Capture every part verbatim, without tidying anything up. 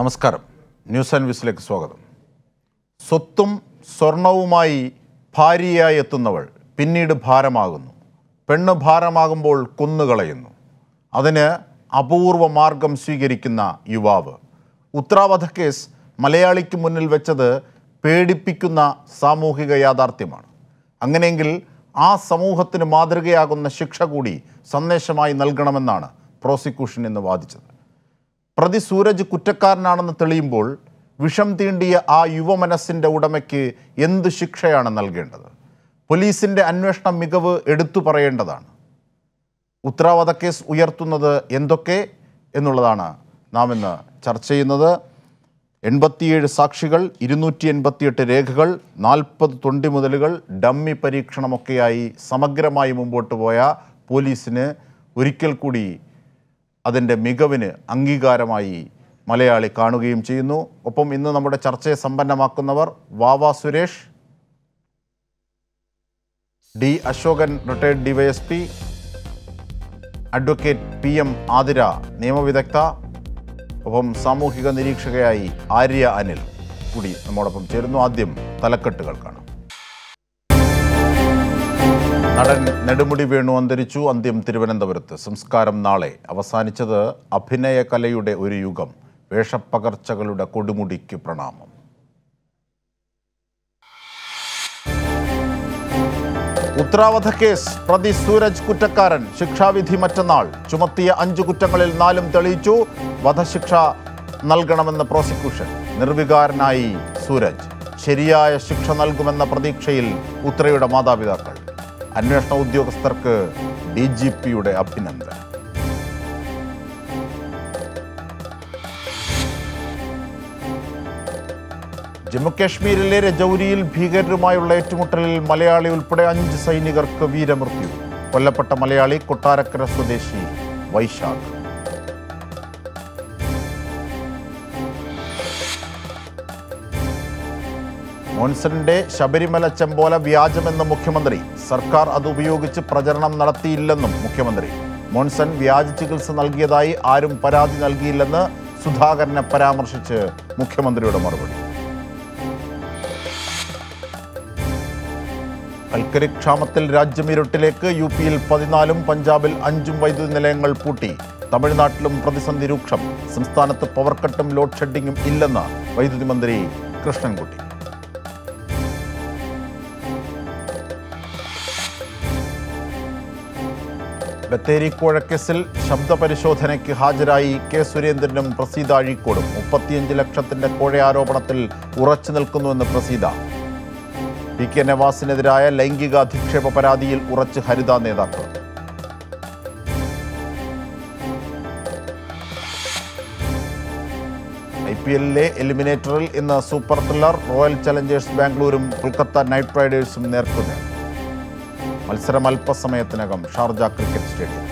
നമസ്കാരം. News and വിസിലേക്ക് സ്വാഗതം. സ്വത്തും സ്വർണവുമായി ഭാര്യയായി എത്തുന്നവൾ പിന്നീട് ഭാരമാകുന്നു. പെണ്ണ് ഭാരമാകുമ്പോൾ കൊന്നുകളയുന്നു. അതിന് അപൂർവ മാർഗം സ്വീകരിക്കുന്ന യുവാവ്. ഉത്രാവധക്കേസ് മലയാളിക്ക് മുന്നിൽ വെച്ചത് പേടിപ്പിക്കുന്ന സാമൂഹിക യാഥാർത്ഥ്യമാണ്. അങ്ങനെയെങ്കിൽ ആ സമൂഹത്തിന് മാതൃകയാകുന്ന ശിക്ഷ കൂടി സന്ദേശമായി നൽകണമെന്നാണ് പ്രോസിക്യൂഷൻ എന്ന് വാദിച്ചത്. പ്രതി സൂരജ് കുറ്റക്കാരനാണെന്ന് തെളിയുമ്പോൾ വിഷം തീണ്ടിയ ആ യുവമനസ്സിൻ്റെ ഉടമയ്ക്ക് എന്ത് ശിക്ഷയാണ് നൽകേണ്ടത്? പോലീസിൻ്റെ അന്വേഷണ മികവ് എടുത്തു പറയേണ്ടതാണ്. ഉത്തരവാദക്കേസ് ഉയർത്തുന്നത് എന്തൊക്കെ എന്നുള്ളതാണ് നാം ഇന്ന് ചർച്ച ചെയ്യുന്നത്. എൺപത്തിയേഴ് സാക്ഷികൾ, ഇരുന്നൂറ്റി എൺപത്തിയെട്ട് രേഖകൾ, നാൽപ്പത് തൊണ്ടിമുതലുകൾ, ഡമ്മി പരീക്ഷണമൊക്കെയായി സമഗ്രമായി മുമ്പോട്ട് പോയ പോലീസിന് ഒരിക്കൽ കൂടി അതിൻ്റെ മികവിന് അംഗീകാരമായി മലയാളി കാണുകയും ചെയ്യുന്നു. ഒപ്പം ഇന്ന് നമ്മുടെ ചർച്ചയെ സമ്പന്നമാക്കുന്നവർ Vava Suresh, D Ashokan retired D Y S P, advocate P M Athira നിയമവിദഗ്ധ, ഒപ്പം സാമൂഹിക നിരീക്ഷകയായി ആര്യ അനിൽ കൂടി നമ്മോടൊപ്പം ചേരുന്നു. ആദ്യം തലക്കെട്ടുകൾ കാണാം. നടൻ നെടുമുടി വേണു അന്തരിച്ചു. അന്ത്യം തിരുവനന്തപുരത്ത്, സംസ്കാരം നാളെ. അവസാനിച്ചത് അഭിനയകലയുടെ ഒരു യുഗം. വേഷപ്പകർച്ചകളുടെ കൊടുമുടിക്ക് പ്രണാമം. ഉത്തരാവധക്കേസ് പ്രതി സൂരജ് കുറ്റക്കാരൻ. ശിക്ഷാവിധി മറ്റന്നാൾ. ചുമത്തിയ അഞ്ചു കുറ്റങ്ങളിൽ നാലും തെളിയിച്ചു. വധശിക്ഷ നൽകണമെന്ന് പ്രോസിക്യൂഷൻ. നിർവികാരനായി സൂരജ്. ശരിയായ ശിക്ഷ നൽകുമെന്ന പ്രതീക്ഷയിൽ ഉത്രയുടെ മാതാപിതാക്കൾ. അന്വേഷണ ഉദ്യോഗസ്ഥർക്ക് ഡി ജി പിയുടെ അഭിനന്ദനം. ജമ്മുകാശ്മീരിലെ രജൌരിയിൽ ഭീകരരുമായുള്ള ഏറ്റുമുട്ടലിൽ മലയാളി ഉൾപ്പെടെ അഞ്ച് സൈനികർക്ക് വീരമൃത്യു. കൊല്ലപ്പെട്ട മലയാളി കൊട്ടാരക്കര സ്വദേശി വൈശാഖ്. മോൻസന്റെ ശബരിമല ചെമ്പോല വ്യാജമെന്ന് മുഖ്യമന്ത്രി. സർക്കാർ അത് ഉപയോഗിച്ച് പ്രചരണം നടത്തിയില്ലെന്നും മുഖ്യമന്ത്രി. മോൻസൺ വ്യാജ ചികിത്സ നൽകിയതായി ആരും പരാതി നൽകിയില്ലെന്ന് സുധാകരനെ പരാമർശിച്ച് മുഖ്യമന്ത്രിയുടെ മറുപടി. കൽക്കരി ക്ഷാമത്തിൽ രാജ്യമിരുട്ടിലേക്ക്. യു പിയിൽ പതിനാലും പഞ്ചാബിൽ അഞ്ചും വൈദ്യുതി നിലയങ്ങൾ പൂട്ടി. തമിഴ്നാട്ടിലും പ്രതിസന്ധി രൂക്ഷം. സംസ്ഥാനത്ത് പവർ കട്ടും ലോഡ് ഷെഡിങ്ങും ഇല്ലെന്ന് വൈദ്യുതി മന്ത്രി കൃഷ്ണൻകുട്ടി. ബത്തേരിക്കോഴക്കേസിൽ ശബ്ദപരിശോധനയ്ക്ക് ഹാജരായി കെ സുരേന്ദ്രനും പ്രസീത അഴീക്കോടും. മുപ്പത്തിയഞ്ച് ലക്ഷത്തിന്റെ കോഴയാരോപണത്തിൽ ഉറച്ചു നിൽക്കുന്നുവെന്ന് പ്രസീത. പി കെ നവാസിനെതിരായ ലൈംഗികാധിക്ഷേപ പരാതിയിൽ ഉറച്ച് ഹരിത നേതാക്കൾ. ഐ പി എല്ലിലെ എലിമിനേറ്ററിൽ ഇന്ന് സൂപ്പർ ത്രില്ലർ. റോയൽ ചലഞ്ചേഴ്സ് ബാംഗ്ലൂരും കൊൽക്കത്ത നൈറ്റ് റൈഡേഴ്സും നേർക്കുനേർ. മത്സരം അല്പസമയത്തിനകം Sharjah cricket stadium.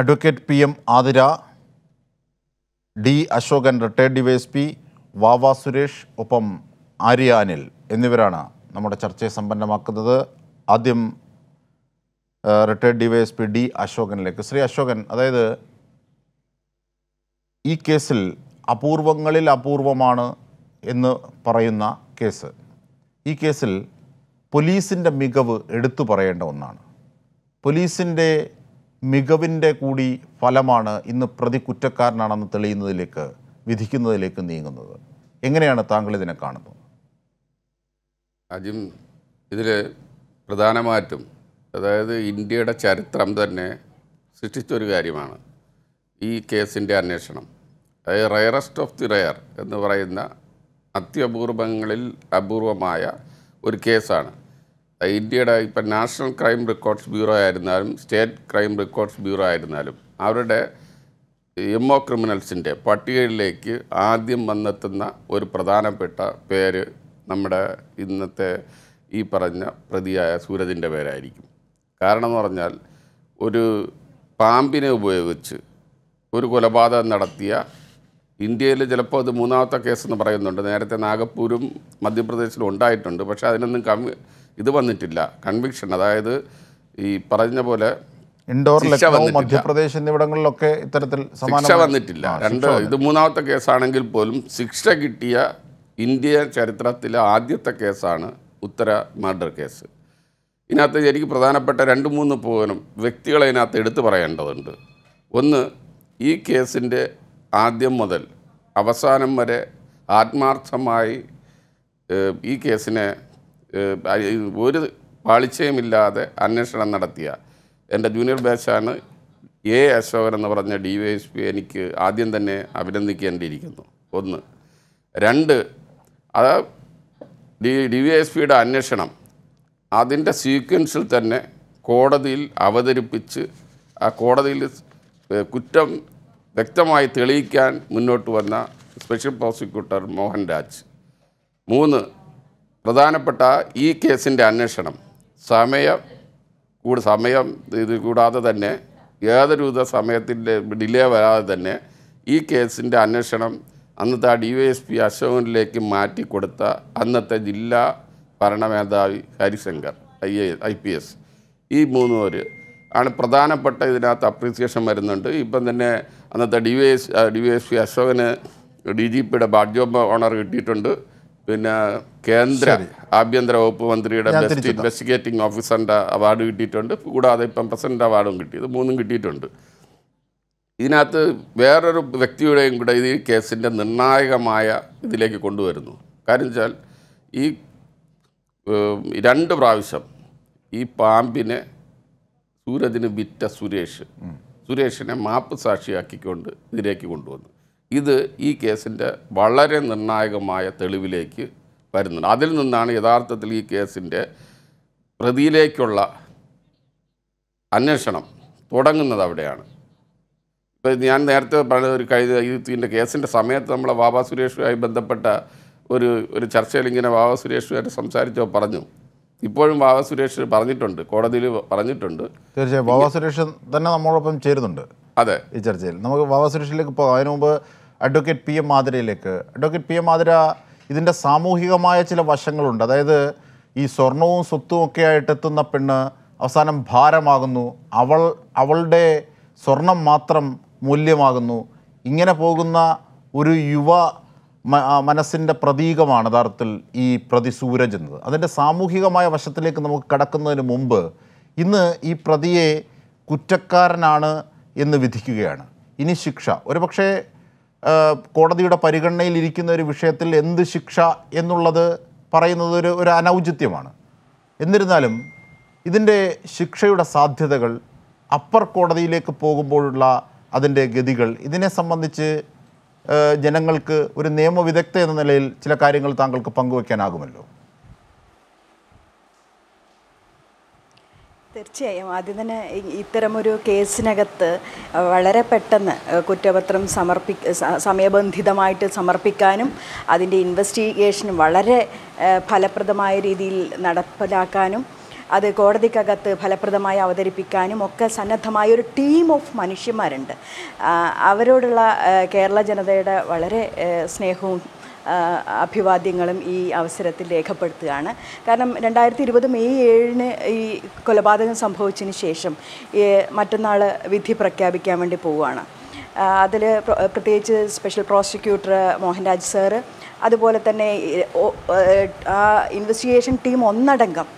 Advocate P M Athira, D Ashokan retired D Y S P, Vava Suresh, ഒപ്പം ആര്യ അനിൽ എന്നിവരാണ് നമ്മുടെ ചർച്ചയെ സമ്പന്നമാക്കുന്നത്. ആദ്യം retired D Y S P D അശോകനിലേക്ക്. ശ്രീ അശോകൻ, അതായത് ഈ കേസിൽ അപൂർവങ്ങളിൽ അപൂർവമാണ് എന്ന് പറയുന്ന കേസ്, ഈ കേസിൽ പോലീസിൻ്റെ മികവ് എടുത്തു പറയേണ്ട ഒന്നാണ്. പോലീസിൻ്റെ മികവിൻ്റെ കൂടി ഫലമാണ് ഇന്ന് പ്രതി കുറ്റക്കാരനാണെന്ന് തെളിയുന്നതിലേക്ക് വിധിക്കുന്നതിലേക്ക് നീങ്ങുന്നത്. എങ്ങനെയാണ് താങ്കൾ ഇതിനെ കാണുന്നത്? ആദ്യം ഇതിൽ പ്രധാനമായിട്ടും അതായത് ഇന്ത്യയുടെ ചരിത്രം തന്നെ സൃഷ്ടിച്ചൊരു കാര്യമാണ് ഈ കേസിൻ്റെ അന്വേഷണം. അതായത് റയറസ്റ്റ് ഓഫ് ദി റയർ എന്ന് പറയുന്ന അത്യപൂർവങ്ങളിൽ അപൂർവമായ ഒരു കേസാണ്. ഇന്ത്യയുടെ ഇപ്പം നാഷണൽ ക്രൈം റെക്കോർഡ്സ് ബ്യൂറോ ആയിരുന്നാലും സ്റ്റേറ്റ് ക്രൈം റെക്കോർഡ്സ് ബ്യൂറോ ആയിരുന്നാലും അവരുടെ എംഒ ക്രിമിനൽസിൻ്റെ പട്ടികയിലേക്ക് ആദ്യം വന്നെത്തുന്ന ഒരു പ്രധാനപ്പെട്ട പേര് നമ്മുടെ ഇന്നത്തെ ഈ പറഞ്ഞ പ്രതിയായ സൂരജിൻ്റെ പേരായിരിക്കും. കാരണം എന്ന് പറഞ്ഞാൽ ഒരു പാമ്പിനെ ഉപയോഗിച്ച് ഒരു കൊലപാതകം നടത്തിയ ഇന്ത്യയിലെ ചിലപ്പോൾ അത് മൂന്നാമത്തെ കേസ് എന്ന് പറയുന്നുണ്ട്. നേരത്തെ നാഗപ്പൂരും മധ്യപ്രദേശിലും ഉണ്ടായിട്ടുണ്ട്. പക്ഷേ അതിനൊന്നും കമ്മി ഇത് വന്നിട്ടില്ല കൺവിക്ഷൻ. അതായത് ഈ പറഞ്ഞ പോലെ ഇൻഡോറിലും മധ്യപ്രദേശ് എന്നിവിടങ്ങളിലൊക്കെ ഇത്തരത്തിൽ ശിക്ഷ വന്നിട്ടില്ല. രണ്ട് ഇത് മൂന്നാമത്തെ കേസാണെങ്കിൽ പോലും ശിക്ഷ കിട്ടിയ ഇന്ത്യ ചരിത്രത്തിലെ ആദ്യത്തെ കേസാണ് ഉത്തര മർഡർ കേസ്. ഇതിനകത്ത് എനിക്ക് പ്രധാനപ്പെട്ട രണ്ട് മൂന്ന് പോലും വ്യക്തികളെ ഇതിനകത്ത് എടുത്തു പറയേണ്ടതുണ്ട്. ഒന്ന്, ഈ കേസിൻ്റെ ആദ്യം മുതൽ അവസാനം വരെ ആത്മാർത്ഥമായി ഈ കേസിനെ ഒരു പാളിച്ചയുമില്ലാതെ അന്വേഷണം നടത്തിയ എൻ്റെ ജൂനിയർ ബാച്ചാണ് എ അശോകൻ എന്ന് പറഞ്ഞ ഡി വൈ എസ് പി എനിക്ക് ആദ്യം തന്നെ അഭിനന്ദിക്കേണ്ടിയിരിക്കുന്നു. ഒന്ന്. രണ്ട്, അത് ഡി ഡി വൈ എസ് പിയുടെ അന്വേഷണം അതിൻ്റെ സീക്വൻസിൽ തന്നെ കോടതിയിൽ അവതരിപ്പിച്ച് ആ കോടതിയിൽ കുറ്റം വ്യക്തമായി തെളിയിക്കാൻ മുന്നോട്ട് വന്ന സ്പെഷ്യൽ പ്രോസിക്യൂട്ടർ മോഹൻ രാജ്. മൂന്ന്, പ്രധാനപ്പെട്ട ഈ കേസിൻ്റെ അന്വേഷണം സമയം കൂടെ സമയം ഇത് കൂടാതെ തന്നെ ഏതൊരു വിധ സമയത്തിൻ്റെ ഡിലേ വരാതെ തന്നെ ഈ കേസിൻ്റെ അന്വേഷണം അന്നത്തെ ആ ഡി വൈ എസ് പി അശോകനിലേക്ക് മാറ്റിക്കൊടുത്ത അന്നത്തെ ജില്ലാ ഭരണമേധാവി Harishankar I A S I P S. ഈ മൂന്ന് പേര് ആണ് പ്രധാനപ്പെട്ട ഇതിനകത്ത് അപ്രീസിയേഷൻ വരുന്നുണ്ട്. ഇപ്പം തന്നെ അന്നത്തെ D Y S D Y S P അശോകന് ഡി ജി പിയുടെ ബാഡ്ജ് ഓഫ് ഓണർ കിട്ടിയിട്ടുണ്ട്. പിന്നെ കേന്ദ്ര ആഭ്യന്തര വകുപ്പ് മന്ത്രിയുടെ ബെസ്റ്റ് ഇൻവെസ്റ്റിഗേറ്റിംഗ് ഓഫീസറിൻ്റെ അവാർഡ് കിട്ടിയിട്ടുണ്ട്. കൂടാതെ ഇപ്പം പ്രസിഡൻ്റ് അവാർഡും കിട്ടിയത് മൂന്നും കിട്ടിയിട്ടുണ്ട്. ഇതിനകത്ത് വേറൊരു വ്യക്തിയുടെയും കൂടെ ഇത് ഈ കേസിൻ്റെ നിർണായകമായ ഇതിലേക്ക് കൊണ്ടുവരുന്നു. കാരണം വെച്ചാൽ ഈ രണ്ട് പ്രാവശ്യം ഈ പാമ്പിനെ സൂരജിന് വിറ്റ സുരേഷ് സുരേഷിനെ മാപ്പ് സാക്ഷിയാക്കിക്കൊണ്ട് ഇതിലേക്ക് കൊണ്ടുവന്നു. ഇത് ഈ കേസിൻ്റെ വളരെ നിർണായകമായ തെളിവിലേക്ക് വരുന്നുണ്ട്. അതിൽ നിന്നാണ് യഥാർത്ഥത്തിൽ ഈ കേസിൻ്റെ പ്രതിയിലേക്കുള്ള അന്വേഷണം തുടങ്ങുന്നത്. അവിടെയാണ് ഇപ്പം ഞാൻ നേരത്തെ പറഞ്ഞ ഒരു കഴിഞ്ഞ ഇതിൻ്റെ കേസിൻ്റെ സമയത്ത് നമ്മളെ ബാബ സുരേഷുമായി ബന്ധപ്പെട്ട ഒരു ഒരു ചർച്ചയിൽ ഇങ്ങനെ ബാബ സുരേഷുമായിട്ട് സംസാരിച്ചോ പറഞ്ഞു. ഇപ്പോഴും ബാബ സുരേഷ് പറഞ്ഞിട്ടുണ്ട്, കോടതിയിൽ പറഞ്ഞിട്ടുണ്ട്. തീർച്ചയായും ബാബ സുരേഷ് തന്നെ നമ്മളോടൊപ്പം ചേരുന്നുണ്ട് അതെ ഈ ചർച്ചയിൽ. നമുക്ക് ബാബ സുരേഷിലേക്ക് പോകാം. അതിനു മുമ്പ് അഡ്വക്കേറ്റ് പി എം മാതിരയിലേക്ക്. അഡ്വക്കേറ്റ് പി എം മാതിര, ഇതിൻ്റെ സാമൂഹികമായ ചില വശങ്ങളുണ്ട്. അതായത് ഈ സ്വർണവും സ്വത്തും ഒക്കെ ആയിട്ട് എത്തുന്ന പെണ്ണ് അവസാനം ഭാരമാകുന്നു, അവൾ അവളുടെ സ്വർണം മാത്രം മൂല്യമാകുന്നു. ഇങ്ങനെ പോകുന്ന ഒരു യുവ മനസ്സിൻ്റെ പ്രതീകമാണ് യഥാർത്ഥത്തിൽ ഈ പ്രതി സൂരജ് എന്നത്. അതിൻ്റെ സാമൂഹികമായ വശത്തിലേക്ക് നമുക്ക് കടക്കുന്നതിന് മുമ്പ് ഇന്ന് ഈ പ്രതിയെ കുറ്റക്കാരനാണ് എന്ന് വിധിക്കുകയാണ്. ഇനി ശിക്ഷ ഒരുപക്ഷെ കോടതിയുടെ പരിഗണനയിൽ ഇരിക്കുന്ന ഒരു വിഷയത്തിൽ എന്ത് ശിക്ഷ എന്നുള്ളത് പറയുന്നത് ഒരു ഒരു അനൗചിത്യമാണ്. എന്നിരുന്നാലും ഇതിൻ്റെ ശിക്ഷയുടെ സാധ്യതകൾ, അപ്പർ കോടതിയിലേക്ക് പോകുമ്പോഴുള്ള അതിൻ്റെ ഗതികൾ, ഇതിനെ സംബന്ധിച്ച് ജനങ്ങൾക്ക് ഒരു നിയമവിദഗ്ധ എന്ന നിലയിൽ ചില കാര്യങ്ങൾ താങ്കൾക്ക് പങ്കുവയ്ക്കാനാകുമല്ലോ? തീർച്ചയായും. ആദ്യം തന്നെ ഇത്തരമൊരു കേസിനകത്ത് വളരെ പെട്ടെന്ന് കുറ്റപത്രം സമർപ്പി സമയബന്ധിതമായിട്ട് സമർപ്പിക്കാനും അതിൻ്റെ ഇൻവെസ്റ്റിഗേഷനും വളരെ ഫലപ്രദമായ രീതിയിൽ നടപ്പിലാക്കാനും അത് കോടതിക്കകത്ത് ഫലപ്രദമായി അവതരിപ്പിക്കാനും ഒക്കെ സന്നദ്ധമായൊരു ടീം ഓഫ് മനുഷ്യന്മാരുണ്ട്. അവരോടുള്ള കേരള ജനതയുടെ വളരെ സ്നേഹവും അഭിവാദ്യങ്ങളും ഈ അവസരത്തിൽ രേഖപ്പെടുത്തുകയാണ്. കാരണം രണ്ടായിരത്തി ഇരുപത് മെയ് ഏഴിന് ഈ കൊലപാതകം സംഭവിച്ചതിന് ശേഷം മറ്റന്നാൾ വിധി പ്രഖ്യാപിക്കാൻ വേണ്ടി പോവുകയാണ്. അതിൽ പ്രത്യേകിച്ച് സ്പെഷ്യൽ പ്രോസിക്യൂട്ടർ മോഹൻരാജ് സാറ്, അതുപോലെ തന്നെ ആ ഇൻവെസ്റ്റിഗേഷൻ ടീം ഒന്നടങ്കം,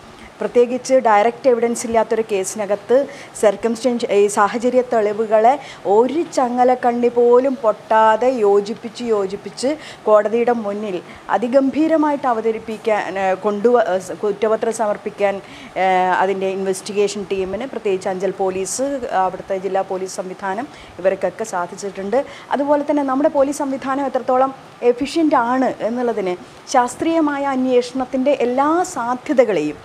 പ്രത്യേകിച്ച് ഡയറക്റ്റ് എവിഡൻസ് ഇല്ലാത്തൊരു കേസിനകത്ത് സർക്കംസ്റ്റൻസ് ഈ സാഹചര്യ തെളിവുകളെ ഒരു ചങ്ങലക്കണ്ണി പോലും പൊട്ടാതെ യോജിപ്പിച്ച് യോജിപ്പിച്ച് കോടതിയുടെ മുന്നിൽ അതിഗംഭീരമായിട്ട് അവതരിപ്പിക്കാൻ കൊണ്ടുവ കുറ്റപത്രം സമർപ്പിക്കാൻ അതിൻ്റെ ഇൻവെസ്റ്റിഗേഷൻ ടീമിന്, പ്രത്യേകിച്ച് അഞ്ചൽ പോലീസ്, അവിടുത്തെ ജില്ലാ പോലീസ് സംവിധാനം, ഇവർക്കൊക്കെ സാധിച്ചിട്ടുണ്ട്. അതുപോലെ തന്നെ നമ്മുടെ പോലീസ് സംവിധാനം എത്രത്തോളം എഫിഷ്യൻ്റ് ആണ് എന്നുള്ളതിന് ശാസ്ത്രീയമായ അന്വേഷണത്തിൻ്റെ എല്ലാ സാധ്യതകളെയും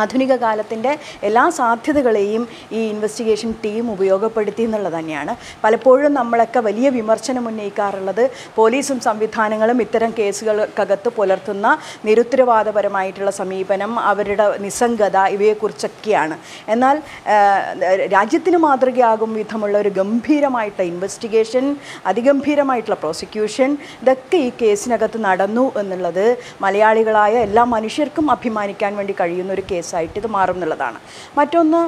ആധുനിക കാലത്തിന്റെ എല്ലാ സാധ്യതകളെയും ഈ ഇൻവെസ്റ്റിഗേഷൻ ടീം ഉപയോഗപ്പെടുത്തി എന്നുള്ളതാണ്. പലപ്പോഴും നമ്മളൊക്കെ വലിയ വിമർശനം ഉന്നയിക്കാറുള്ളത് പോലീസും സംവിധാനങ്ങളും ഇത്തരം കേസുകൾക്കകത്ത് പുലർത്തുന്ന നിരുത്തരവാദപരമായിട്ടുള്ള സമീപനം, അവരുടെ നിസ്സംഗത, ഇവയെക്കുറിച്ചൊക്കെയാണ്. എന്നാൽ രാജ്യത്തിന് മാതൃകയാകും വിധമുള്ള ഒരു ഗംഭീരമായിട്ടുള്ള ഇൻവെസ്റ്റിഗേഷൻ, അതിഗംഭീരമായിട്ടുള്ള പ്രോസിക്യൂഷൻ, ഇതൊക്കെ ഈ കേസിനകത്ത് നടന്നു എന്നുള്ളത് മലയാളികളായ എല്ലാ മനുഷ്യർക്കും അഭിമാനിക്കാൻ വേണ്ടി കഴിയുന്ന ഒരു കേസായിട്ട് ഇത് മാറും എന്നുള്ളതാണ്. മറ്റൊന്ന്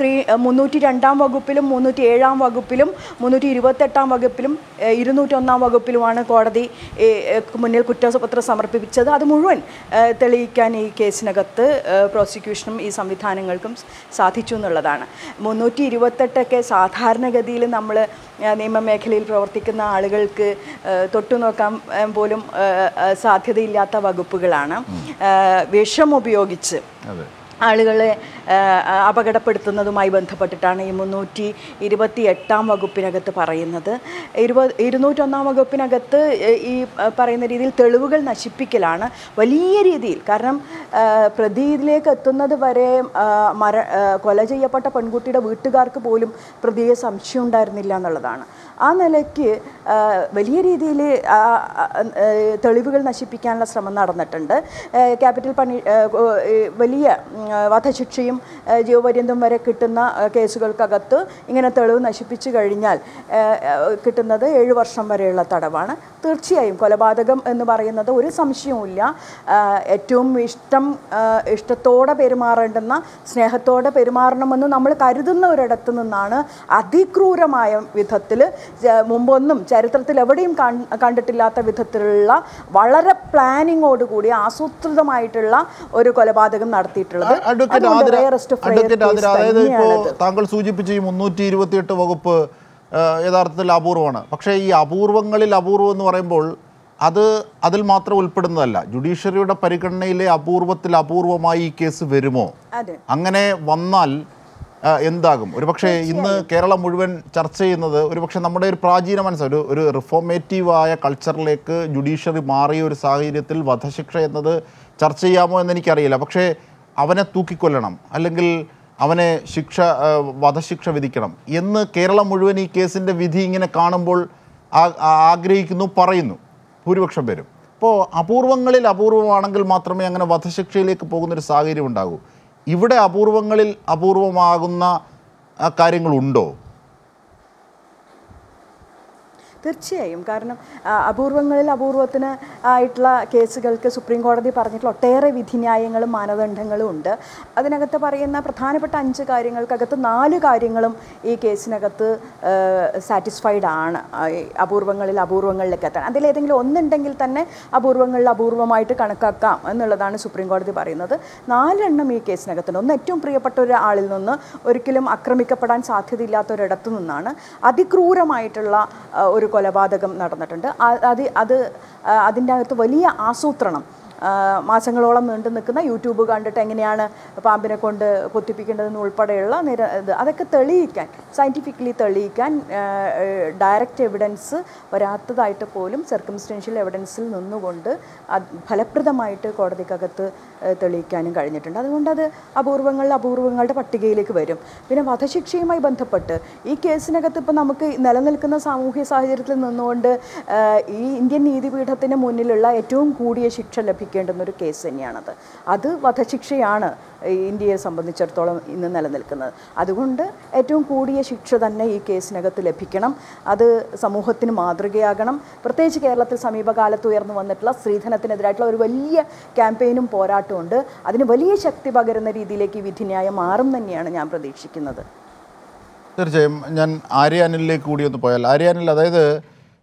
ത്രീ മുന്നൂറ്റി രണ്ടാം വകുപ്പിലും മുന്നൂറ്റി ഏഴാം വകുപ്പിലും മുന്നൂറ്റി ഇരുപത്തെട്ടാം വകുപ്പിലും ഇരുന്നൂറ്റൊന്നാം വകുപ്പിലുമാണ് കോടതി മുന്നിൽ കുറ്റപത്രം സമർപ്പിച്ചത്. അത് മുഴുവൻ തെളിയിക്കാൻ ഈ കേസിനകത്ത് പ്രോസിക്യൂഷനും ഈ സംവിധാനങ്ങൾക്കും സാധിച്ചു എന്നുള്ളതാണ്. മുന്നൂറ്റി ഇരുപത്തെട്ടൊക്കെ സാധാരണഗതിയിൽ നമ്മൾ നിയമമേഖലയിൽ പ്രവർത്തിക്കുന്ന ആളുകൾക്ക് തൊട്ടുനോക്കാൻ പോലും സാധ്യതയില്ലാത്ത വകുപ്പുകളാണ്. വിഷം ഉപയോഗിച്ച് ആളുകളെ അപകടപ്പെടുത്തുന്നതുമായി ബന്ധപ്പെട്ടിട്ടാണ് ഈ മുന്നൂറ്റി ഇരുപത്തി എട്ടാം വകുപ്പിനകത്ത് പറയുന്നത്. ഇരുപത് ഇരുന്നൂറ്റൊന്നാം വകുപ്പിനകത്ത് ഈ പറയുന്ന രീതിയിൽ തെളിവുകൾ നശിപ്പിക്കലാണ് വലിയ രീതിയിൽ. കാരണം പ്രതിയിലേക്ക് എത്തുന്നത് വരെ മര കൊല ചെയ്യപ്പെട്ട പെൺകുട്ടിയുടെ വീട്ടുകാർക്ക് പോലും പ്രതിയെ സംശയം ഉണ്ടായിരുന്നില്ല എന്നുള്ളതാണ്. ആ നിലയ്ക്ക് വലിയ രീതിയിൽ തെളിവുകൾ നശിപ്പിക്കാനുള്ള ശ്രമം നടന്നിട്ടുണ്ട്. ക്യാപിറ്റൽ പണി വലിയ വധശിക്ഷയും ജീവപര്യന്തം വരെ കിട്ടുന്ന കേസുകൾക്കകത്ത് ഇങ്ങനെ തെളിവ് നശിപ്പിച്ചു കഴിഞ്ഞാൽ കിട്ടുന്നത് ഏഴ് വർഷം വരെയുള്ള തടവാണ്. തീർച്ചയായും കൊലപാതകം എന്ന് പറയുന്നത് ഒരു സംശയവുമില്ല, ഏറ്റവും ഇഷ്ടം ഇഷ്ടത്തോടെ പെരുമാറേണ്ടുന്ന, സ്നേഹത്തോടെ പെരുമാറണമെന്ന് നമ്മൾ കരുതുന്ന ഒരിടത്ത് നിന്നാണ് അതിക്രൂരമായ വിധത്തിൽ, മുമ്പൊന്നും ചരിത്രത്തിൽ എവിടെയും കണ്ടിട്ടില്ലാത്ത വിധത്തിലുള്ള വളരെ പ്ലാനിങ്ങോടുകൂടി ആസൂത്രിതമായിട്ടുള്ള ഒരു കൊലപാതകം നടത്തിയിട്ടുള്ളത്. അതായത് ഇപ്പോൾ താങ്കൾ സൂചിപ്പിച്ച ഈ മുന്നൂറ്റി ഇരുപത്തി എട്ട് വകുപ്പ് യഥാർത്ഥത്തിൽ അപൂർവമാണ്. പക്ഷേ ഈ അപൂർവങ്ങളിൽ അപൂർവം എന്ന് പറയുമ്പോൾ അത് അതിൽ മാത്രം ഉൾപ്പെടുന്നതല്ല. ജുഡീഷ്യറിയുടെ പരിഗണനയിലെ അപൂർവത്തിൽ അപൂർവമായി ഈ കേസ് വരുമോ? അങ്ങനെ വന്നാൽ എന്താകും? ഒരു പക്ഷേ ഇന്ന് കേരളം മുഴുവൻ ചർച്ച ചെയ്യുന്നത് ഒരു പക്ഷേ നമ്മുടെ ഒരു പ്രാചീന മനസ്സ് ഒരു ഒരു റിഫോർമേറ്റീവായ കൾച്ചറിലേക്ക് ജുഡീഷ്യറി മാറിയ ഒരു സാഹചര്യത്തിൽ വധശിക്ഷ എന്നത് ചർച്ച ചെയ്യാമോ എന്നെനിക്കറിയില്ല. പക്ഷേ അവനെ തൂക്കിക്കൊല്ലണം, അല്ലെങ്കിൽ അവനെ ശിക്ഷ വധശിക്ഷ വിധിക്കണം എന്ന് കേരളം മുഴുവൻ ഈ കേസിൻ്റെ വിധി ഇങ്ങനെ കാണുമ്പോൾ ആഗ്രഹിക്കുന്നു, പറയുന്നു ഭൂരിപക്ഷം പേരും. അപ്പോൾ അപൂർവങ്ങളിൽ അപൂർവമാണെങ്കിൽ മാത്രമേ അങ്ങനെ വധശിക്ഷയിലേക്ക് പോകുന്നൊരു സാഹചര്യം ഉണ്ടാകൂ. ഇവിടെ അപൂർവങ്ങളിൽ അപൂർവമാകുന്ന കാര്യങ്ങളുണ്ടോ? തീർച്ചയായും. കാരണം അപൂർവങ്ങളിൽ അപൂർവത്തിന് ആയിട്ടുള്ള കേസുകൾക്ക് സുപ്രീം കോടതി പറഞ്ഞിട്ടുള്ള ഒട്ടേറെ വിധിന്യായങ്ങളും മാനദണ്ഡങ്ങളും ഉണ്ട്. അതിനകത്ത് പറയുന്ന പ്രധാനപ്പെട്ട അഞ്ച് കാര്യങ്ങൾക്കകത്ത് നാല് കാര്യങ്ങളും ഈ കേസിനകത്ത് സാറ്റിസ്ഫൈഡ് ആണ് അപൂർവങ്ങളിൽ അപൂർവങ്ങളിലേക്ക് എത്താൻ. അതിലേതെങ്കിലും ഒന്നുണ്ടെങ്കിൽ തന്നെ അപൂർവങ്ങളിൽ അപൂർവമായിട്ട് കണക്കാക്കാം എന്നുള്ളതാണ് സുപ്രീം കോടതി പറയുന്നത്. നാലെണ്ണം ഈ കേസിനകത്തുണ്ട്. ഒന്ന്, ഏറ്റവും പ്രിയപ്പെട്ട ഒരാളിൽ നിന്ന്, ഒരിക്കലും ആക്രമിക്കപ്പെടാൻ സാധ്യതയില്ലാത്ത ഒരിടത്തു നിന്നാണ് അതിക്രൂരമായിട്ടുള്ള ഒരു കൊലപാതകം നടന്നിട്ടുണ്ട്. അത് അത് അതിൻ്റെ അകത്ത് വലിയ ആസൂത്രണം, മാസങ്ങളോളം നീണ്ടു നിൽക്കുന്ന, യൂട്യൂബ് കണ്ടിട്ട് എങ്ങനെയാണ് പാമ്പിനെ കൊണ്ട് കൊത്തിപ്പിക്കേണ്ടതെന്ന് ഉൾപ്പെടെയുള്ള നിര ഇത് അതൊക്കെ തെളിയിക്കാൻ, സയൻറ്റിഫിക്കലി തെളിയിക്കാൻ ഡയറക്റ്റ് എവിഡൻസ് വരാത്തതായിട്ട് പോലും സർക്കംസ്റ്റൻഷ്യൽ എവിഡൻസിൽ നിന്നുകൊണ്ട് ഫലപ്രദമായിട്ട് കോടതിക്കകത്ത് തെളിയിക്കാനും കഴിഞ്ഞിട്ടുണ്ട്. അതുകൊണ്ട് അത് അപൂർവങ്ങളിൽ അപൂർവങ്ങളുടെ പട്ടികയിലേക്ക് വരും. പിന്നെ വധശിക്ഷയുമായി ബന്ധപ്പെട്ട് ഈ കേസിനകത്ത് ഇപ്പോൾ നമുക്ക് നിലനിൽക്കുന്ന സാമൂഹ്യ സാഹചര്യത്തിൽ നിന്നുകൊണ്ട് ഈ ഇന്ത്യൻ നീതിപീഠത്തിന് മുന്നിലുള്ള ഏറ്റവും കൂടിയ ശിക്ഷ ലഭിക്കും ൊരു കേസ് തന്നെയാണത്. അത് വധശിക്ഷയാണ് ഇന്ത്യയെ സംബന്ധിച്ചിടത്തോളം ഇന്ന് നിലനിൽക്കുന്നത്. അതുകൊണ്ട് ഏറ്റവും കൂടിയ ശിക്ഷ തന്നെ ഈ കേസിനകത്ത് ലഭിക്കണം. അത് സമൂഹത്തിന് മാതൃകയാകണം. പ്രത്യേകിച്ച് കേരളത്തിൽ സമീപകാലത്ത് ഉയർന്നു വന്നിട്ടുള്ള സ്ത്രീധനത്തിനെതിരായിട്ടുള്ള ഒരു വലിയ ക്യാമ്പയിനും പോരാട്ടമുണ്ട്. അതിന് വലിയ ശക്തി പകരുന്ന രീതിയിലേക്ക് വിധിന്യായം മാറും തന്നെയാണ് ഞാൻ പ്രതീക്ഷിക്കുന്നത്. തീർച്ചയായും. ഞാൻ ആര്യാനിലേക്ക് കൂടി ഒന്ന് പോയാൽ, ആര്യാനിൽ അതായത്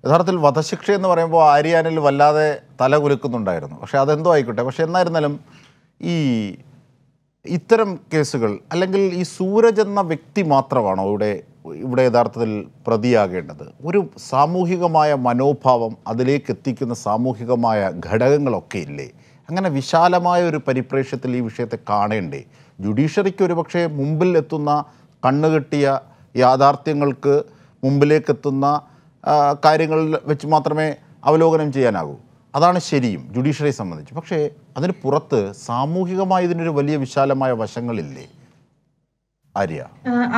യഥാർത്ഥത്തിൽ വധശിക്ഷ എന്ന് പറയുമ്പോൾ ആര്യാനിൽ വല്ലാതെ തല കുലുക്കുന്നുണ്ടായിരുന്നു. പക്ഷേ അതെന്തോ ആയിക്കോട്ടെ, പക്ഷേ എന്നായിരുന്നാലും ഈ ഇത്തരം കേസുകൾ, അല്ലെങ്കിൽ ഈ സൂരജ് എന്ന വ്യക്തി മാത്രമാണോ ഇവിടെ ഇവിടെ യഥാർത്ഥത്തിൽ പ്രതിയാകേണ്ടത്? ഒരു സാമൂഹികമായ മനോഭാവം, അതിലേക്ക് എത്തിക്കുന്ന സാമൂഹികമായ ഘടകങ്ങളൊക്കെ ഇല്ലേ? അങ്ങനെ വിശാലമായ ഒരു പരിപ്രേക്ഷ്യത്തിൽ ഈ വിഷയത്തെ കാണേണ്ടേ? ജുഡീഷ്യറിക്ക് ഒരു പക്ഷേ മുമ്പിൽ എത്തുന്ന, കണ്ണുകെട്ടിയ യാഥാർത്ഥ്യങ്ങൾക്ക് മുമ്പിലേക്കെത്തുന്ന കാര്യങ്ങളിൽ വെച്ച് മാത്രമേ അവലോകനം ചെയ്യാനാകൂ. അതാണ് ശരിയും ജുഡീഷ്യറിയെ സംബന്ധിച്ച്. പക്ഷേ അതിന് പുറത്ത് സാമൂഹികമായി ഇതിനൊരു വലിയ വിശാലമായ വശങ്ങളില്ലേ?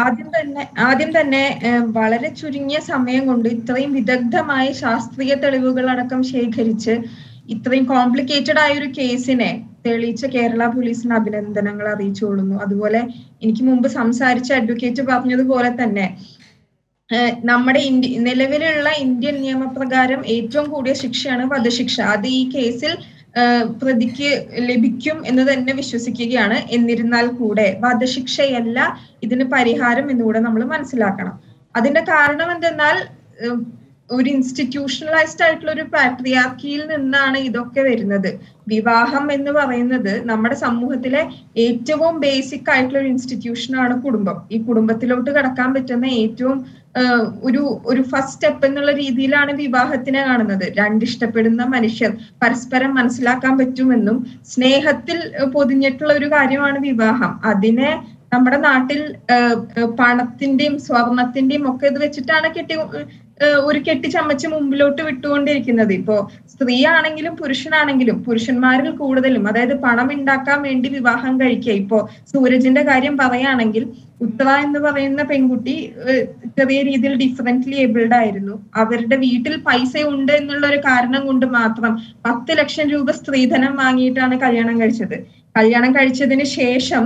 ആദ്യം തന്നെ ആദ്യം തന്നെ വളരെ ചുരുങ്ങിയ സമയം കൊണ്ട് ഇത്രയും വിദഗ്ധമായ ശാസ്ത്രീയ തെളിവുകൾ അടക്കം ശേഖരിച്ച് ഇത്രയും കോംപ്ലിക്കേറ്റഡ് ആയ ഒരു കേസിനെ തെളിയിച്ച കേരള പോലീസിന് അഭിനന്ദനങ്ങൾ അറിയിച്ചു കൊള്ളുന്നു. അതുപോലെ എനിക്ക് മുമ്പ് സംസാരിച്ച അഡ്വക്കേറ്റ് പറഞ്ഞതുപോലെ തന്നെ നമ്മുടെ ഇന്ത്യ നിലവിലുള്ള ഇന്ത്യൻ നിയമപ്രകാരം ഏറ്റവും കൂടിയ ശിക്ഷയാണ് വധശിക്ഷ. അത് ഈ കേസിൽ പ്രതിക്ക് ലഭിക്കും എന്ന് തന്നെ വിശ്വസിക്കുകയാണ്. എന്നിരുന്നാൽ കൂടെ വധശിക്ഷയല്ല ഇതിന് പരിഹാരം എന്നുകൂടെ നമ്മൾ മനസ്സിലാക്കണം. അതിന്റെ കാരണം എന്തെന്നാൽ ഒരു ഇൻസ്റ്റിറ്റ്യൂഷണലൈസ്ഡ് ആയിട്ടുള്ള ഒരു പാട്രിയാർക്കിയിൽ നിന്നാണ് ഇതൊക്കെ വരുന്നത്. വിവാഹം എന്ന് പറയുന്നത് നമ്മുടെ സമൂഹത്തിലെ ഏറ്റവും ബേസിക് ആയിട്ടുള്ള ഒരു ഇൻസ്റ്റിറ്റ്യൂഷനാണ് കുടുംബം. ഈ കുടുംബത്തിലോട്ട് കടക്കാൻ പറ്റുന്ന ഏറ്റവും ഒരു ഒരു ഫസ്റ്റ് സ്റ്റെപ്പ് എന്നുള്ള രീതിയിലാണ് വിവാഹത്തിനെ കാണുന്നത്. രണ്ടിഷ്ടപ്പെടുന്ന മനുഷ്യർ പരസ്പരം മനസ്സിലാക്കാൻ പറ്റുമെന്നും സ്നേഹത്തിൽ പൊതിഞ്ഞിട്ടുള്ള ഒരു കാര്യമാണ് വിവാഹം. അതിനെ നമ്മുടെ നാട്ടിൽ പണത്തിന്റെയും സ്വർണത്തിന്റെയും ഒക്കെ ഇത് വെച്ചിട്ടാണ് കെട്ടി ഒരു കെട്ടിച്ചമ്മച്ച് മുമ്പിലോട്ട് വിട്ടുകൊണ്ടിരിക്കുന്നത്. ഇപ്പോ സ്ത്രീ ആണെങ്കിലും പുരുഷനാണെങ്കിലും പുരുഷന്മാരിൽ കൂടുതലും അതായത് പണം ഉണ്ടാക്കാൻ വേണ്ടി വിവാഹം കഴിക്കുക. ഇപ്പോ സൂരജിന്റെ കാര്യം പറയുകയാണെങ്കിൽ ഉത്ര എന്ന് പറയുന്ന പെൺകുട്ടി ചെറിയ രീതിയിൽ ഡിഫറൻ്റ്ലി ഏബിൾഡ് ആയിരുന്നു. അവരുടെ വീട്ടിൽ പൈസ ഉണ്ട് എന്നുള്ള ഒരു കാരണം കൊണ്ട് മാത്രം പത്ത് ലക്ഷം രൂപ സ്ത്രീധനം വാങ്ങിയിട്ടാണ് കല്യാണം കഴിച്ചത്. കല്യാണം കഴിച്ചതിന് ശേഷം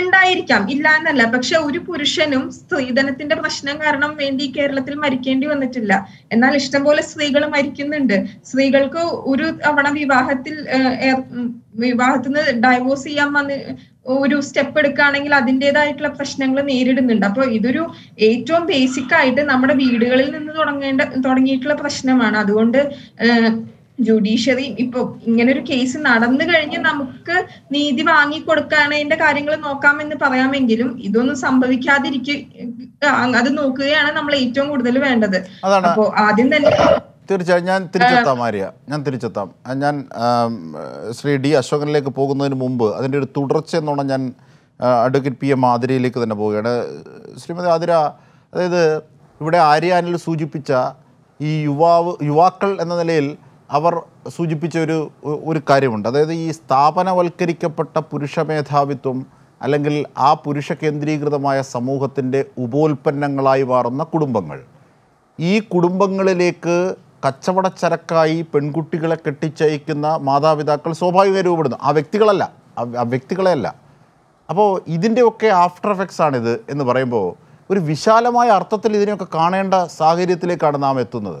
ഉണ്ടായിരിക്കാം, ഇല്ലാന്നല്ല. പക്ഷെ ഒരു പുരുഷനും സ്ത്രീധനത്തിന്റെ പ്രശ്നം കാരണം വേണ്ടി കേരളത്തിൽ മരിക്കേണ്ടി വന്നിട്ടില്ല. എന്നാൽ ഇഷ്ടംപോലെ സ്ത്രീകൾ മരിക്കുന്നുണ്ട്. സ്ത്രീകൾക്ക് ഒരു തവണ വിവാഹത്തിൽ വിവാഹത്തിൽ നിന്ന് ഡൈവോഴ്സ് ചെയ്യാൻ വന്ന് ഒരു സ്റ്റെപ്പ് എടുക്കുകയാണെങ്കിൽ അതിൻ്റെതായിട്ടുള്ള പ്രശ്നങ്ങൾ നേരിടുന്നുണ്ട്. അപ്പൊ ഇതൊരു ഏറ്റവും ബേസിക് ആയിട്ട് നമ്മുടെ വീടുകളിൽ നിന്ന് തുടങ്ങേണ്ട തുടങ്ങിയിട്ടുള്ള പ്രശ്നമാണ്. അതുകൊണ്ട് ജുഡീഷ്യറി ഇപ്പൊ ഇങ്ങനൊരു കേസ് നടന്നു കഴിഞ്ഞ് നമുക്ക് നീതി വാങ്ങിക്കൊടുക്കാനതിന്റെ കാര്യങ്ങൾ നോക്കാമെന്ന് പറയാമെങ്കിലും ഇതൊന്നും സംഭവിക്കാതിരിക്കുക അത് നോക്കുകയാണ് നമ്മൾ ഏറ്റവും കൂടുതൽ വേണ്ടത്. അപ്പോ ആദ്യം തന്നെ തീർച്ചയായും ഞാൻ തിരിച്ചെത്താം ആര്യ, ഞാൻ തിരിച്ചെത്താം. ഞാൻ ശ്രീ ഡി അശോകനിലേക്ക് പോകുന്നതിന് മുമ്പ് അതിൻ്റെ ഒരു തുടർച്ച എന്നോണം ഞാൻ അഡ്വക്കേറ്റ് പി എം ആതിരയിലേക്ക് തന്നെ പോവുകയാണ്. ശ്രീമതി ആതിര, അതായത് ഇവിടെ ആര്യാനിൽ സൂചിപ്പിച്ച ഈ യുവാവ് യുവാക്കൾ എന്ന നിലയിൽ അവർ സൂചിപ്പിച്ച ഒരു ഒരു കാര്യമുണ്ട്. അതായത് ഈ സ്ഥാപനവൽക്കരിക്കപ്പെട്ട പുരുഷ മേധാവിത്വം അല്ലെങ്കിൽ ആ പുരുഷ കേന്ദ്രീകൃതമായ സമൂഹത്തിൻ്റെ ഉപോൽപ്പന്നങ്ങളായി മാറുന്ന കുടുംബങ്ങൾ, ഈ കുടുംബങ്ങളിലേക്ക് കച്ചവടച്ചരക്കായി പെൺകുട്ടികളെ കെട്ടിച്ചയക്കുന്ന മാതാപിതാക്കൾ സ്വാഭാവികമായി രൂപപ്പെടുന്നു. ആ വ്യക്തികളല്ല ആ വ്യക്തികളെയല്ല. അപ്പോൾ ഇതിൻ്റെയൊക്കെ ആഫ്റ്റർ എഫക്ട്സ് ആണിത് എന്ന് പറയുമ്പോൾ ഒരു വിശാലമായ അർത്ഥത്തിൽ ഇതിനെയൊക്കെ കാണേണ്ട സാഹചര്യത്തിലേക്കാണ് നാം എത്തുന്നത്.